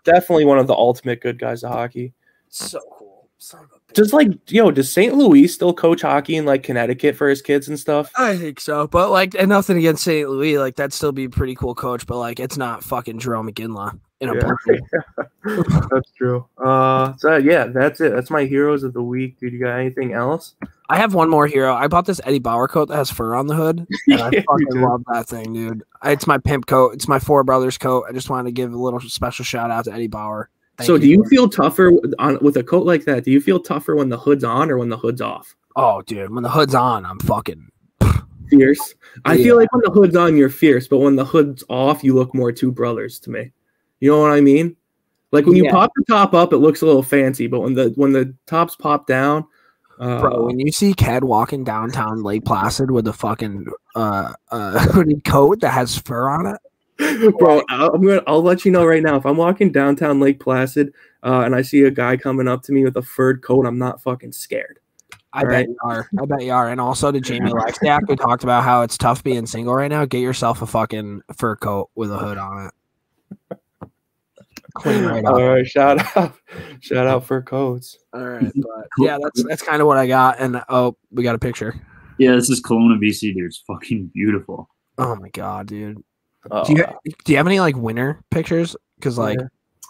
definitely one of the ultimate good guys of hockey. So cool. Son of a bitch. Just like you know, does Saint Louis still coach hockey in like Connecticut for his kids and stuff? I think so, but like, and nothing against Saint Louis, like that'd still be a pretty cool coach, but like it's not fucking Jerome McGinley in a yeah. yeah. That's true. Uh, so yeah, that's it. That's my heroes of the week, dude. You got anything else? I have one more hero. I bought this Eddie Bauer coat that has fur on the hood. And I yeah, fucking love that thing, dude. It's my pimp coat. It's my Four Brothers coat. I just wanted to give a little special shout out to Eddie Bauer. Thank so you, do you man. feel tougher on, with a coat like that? Do you feel tougher when the hood's on or when the hood's off? Oh, dude. When the hood's on, I'm fucking fierce. I yeah. feel like when the hood's on, you're fierce. But when the hood's off, you look more Two Brothers to me. You know what I mean? Like when you yeah. pop the top up, it looks a little fancy. But when the when the tops pop down, Uh, Bro, when you see Ked walking downtown Lake Placid with a fucking uh, uh, hooded coat that has fur on it, bro, I'm gonna, I'll let you know right now. If I'm walking downtown Lake Placid uh, and I see a guy coming up to me with a furred coat, I'm not fucking scared. I All bet right? you are. I bet you are. And also to Jamie Lexack, who talked about how it's tough being single right now. Get yourself a fucking fur coat with a hood on it. Clean right up. All right, shout out, shout out for codes. All right, but yeah, that's that's kind of what I got. And oh, we got a picture. Yeah, this is Kelowna, B C, dude. It's fucking beautiful. Oh my god, dude. Oh. Do you do you have any like winter pictures? Because like, yeah.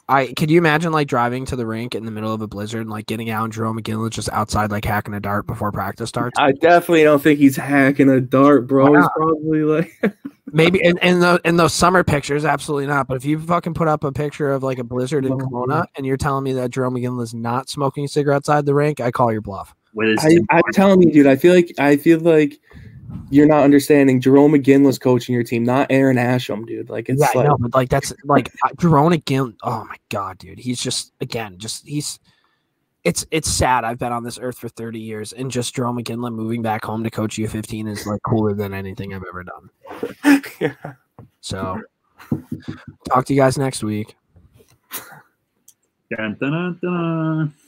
I could you imagine like driving to the rink in the middle of a blizzard and like getting out and Jerome McGinley just outside like hacking a dart before practice starts? I definitely don't think he's hacking a dart, bro. He's probably like. Maybe in, in, the, in those summer pictures, absolutely not. But if you fucking put up a picture of like a blizzard in Kelowna and you're telling me that Jerome McGinley is not smoking a cigarette outside the rink, I call your bluff. I, I'm telling you, dude. I feel like I feel like you're not understanding. Jerome McGinley's coaching your team, not Aaron Asham, dude. Like it's yeah, like, no, but like that's like Jerome McGinley. Oh my god, dude. He's just again, just he's. It's it's sad. I've been on this earth for thirty years, and just Jerome McGinley moving back home to coach U fifteen is like cooler than anything I've ever done. Yeah. So, talk to you guys next week. Dun, dun, dun, dun.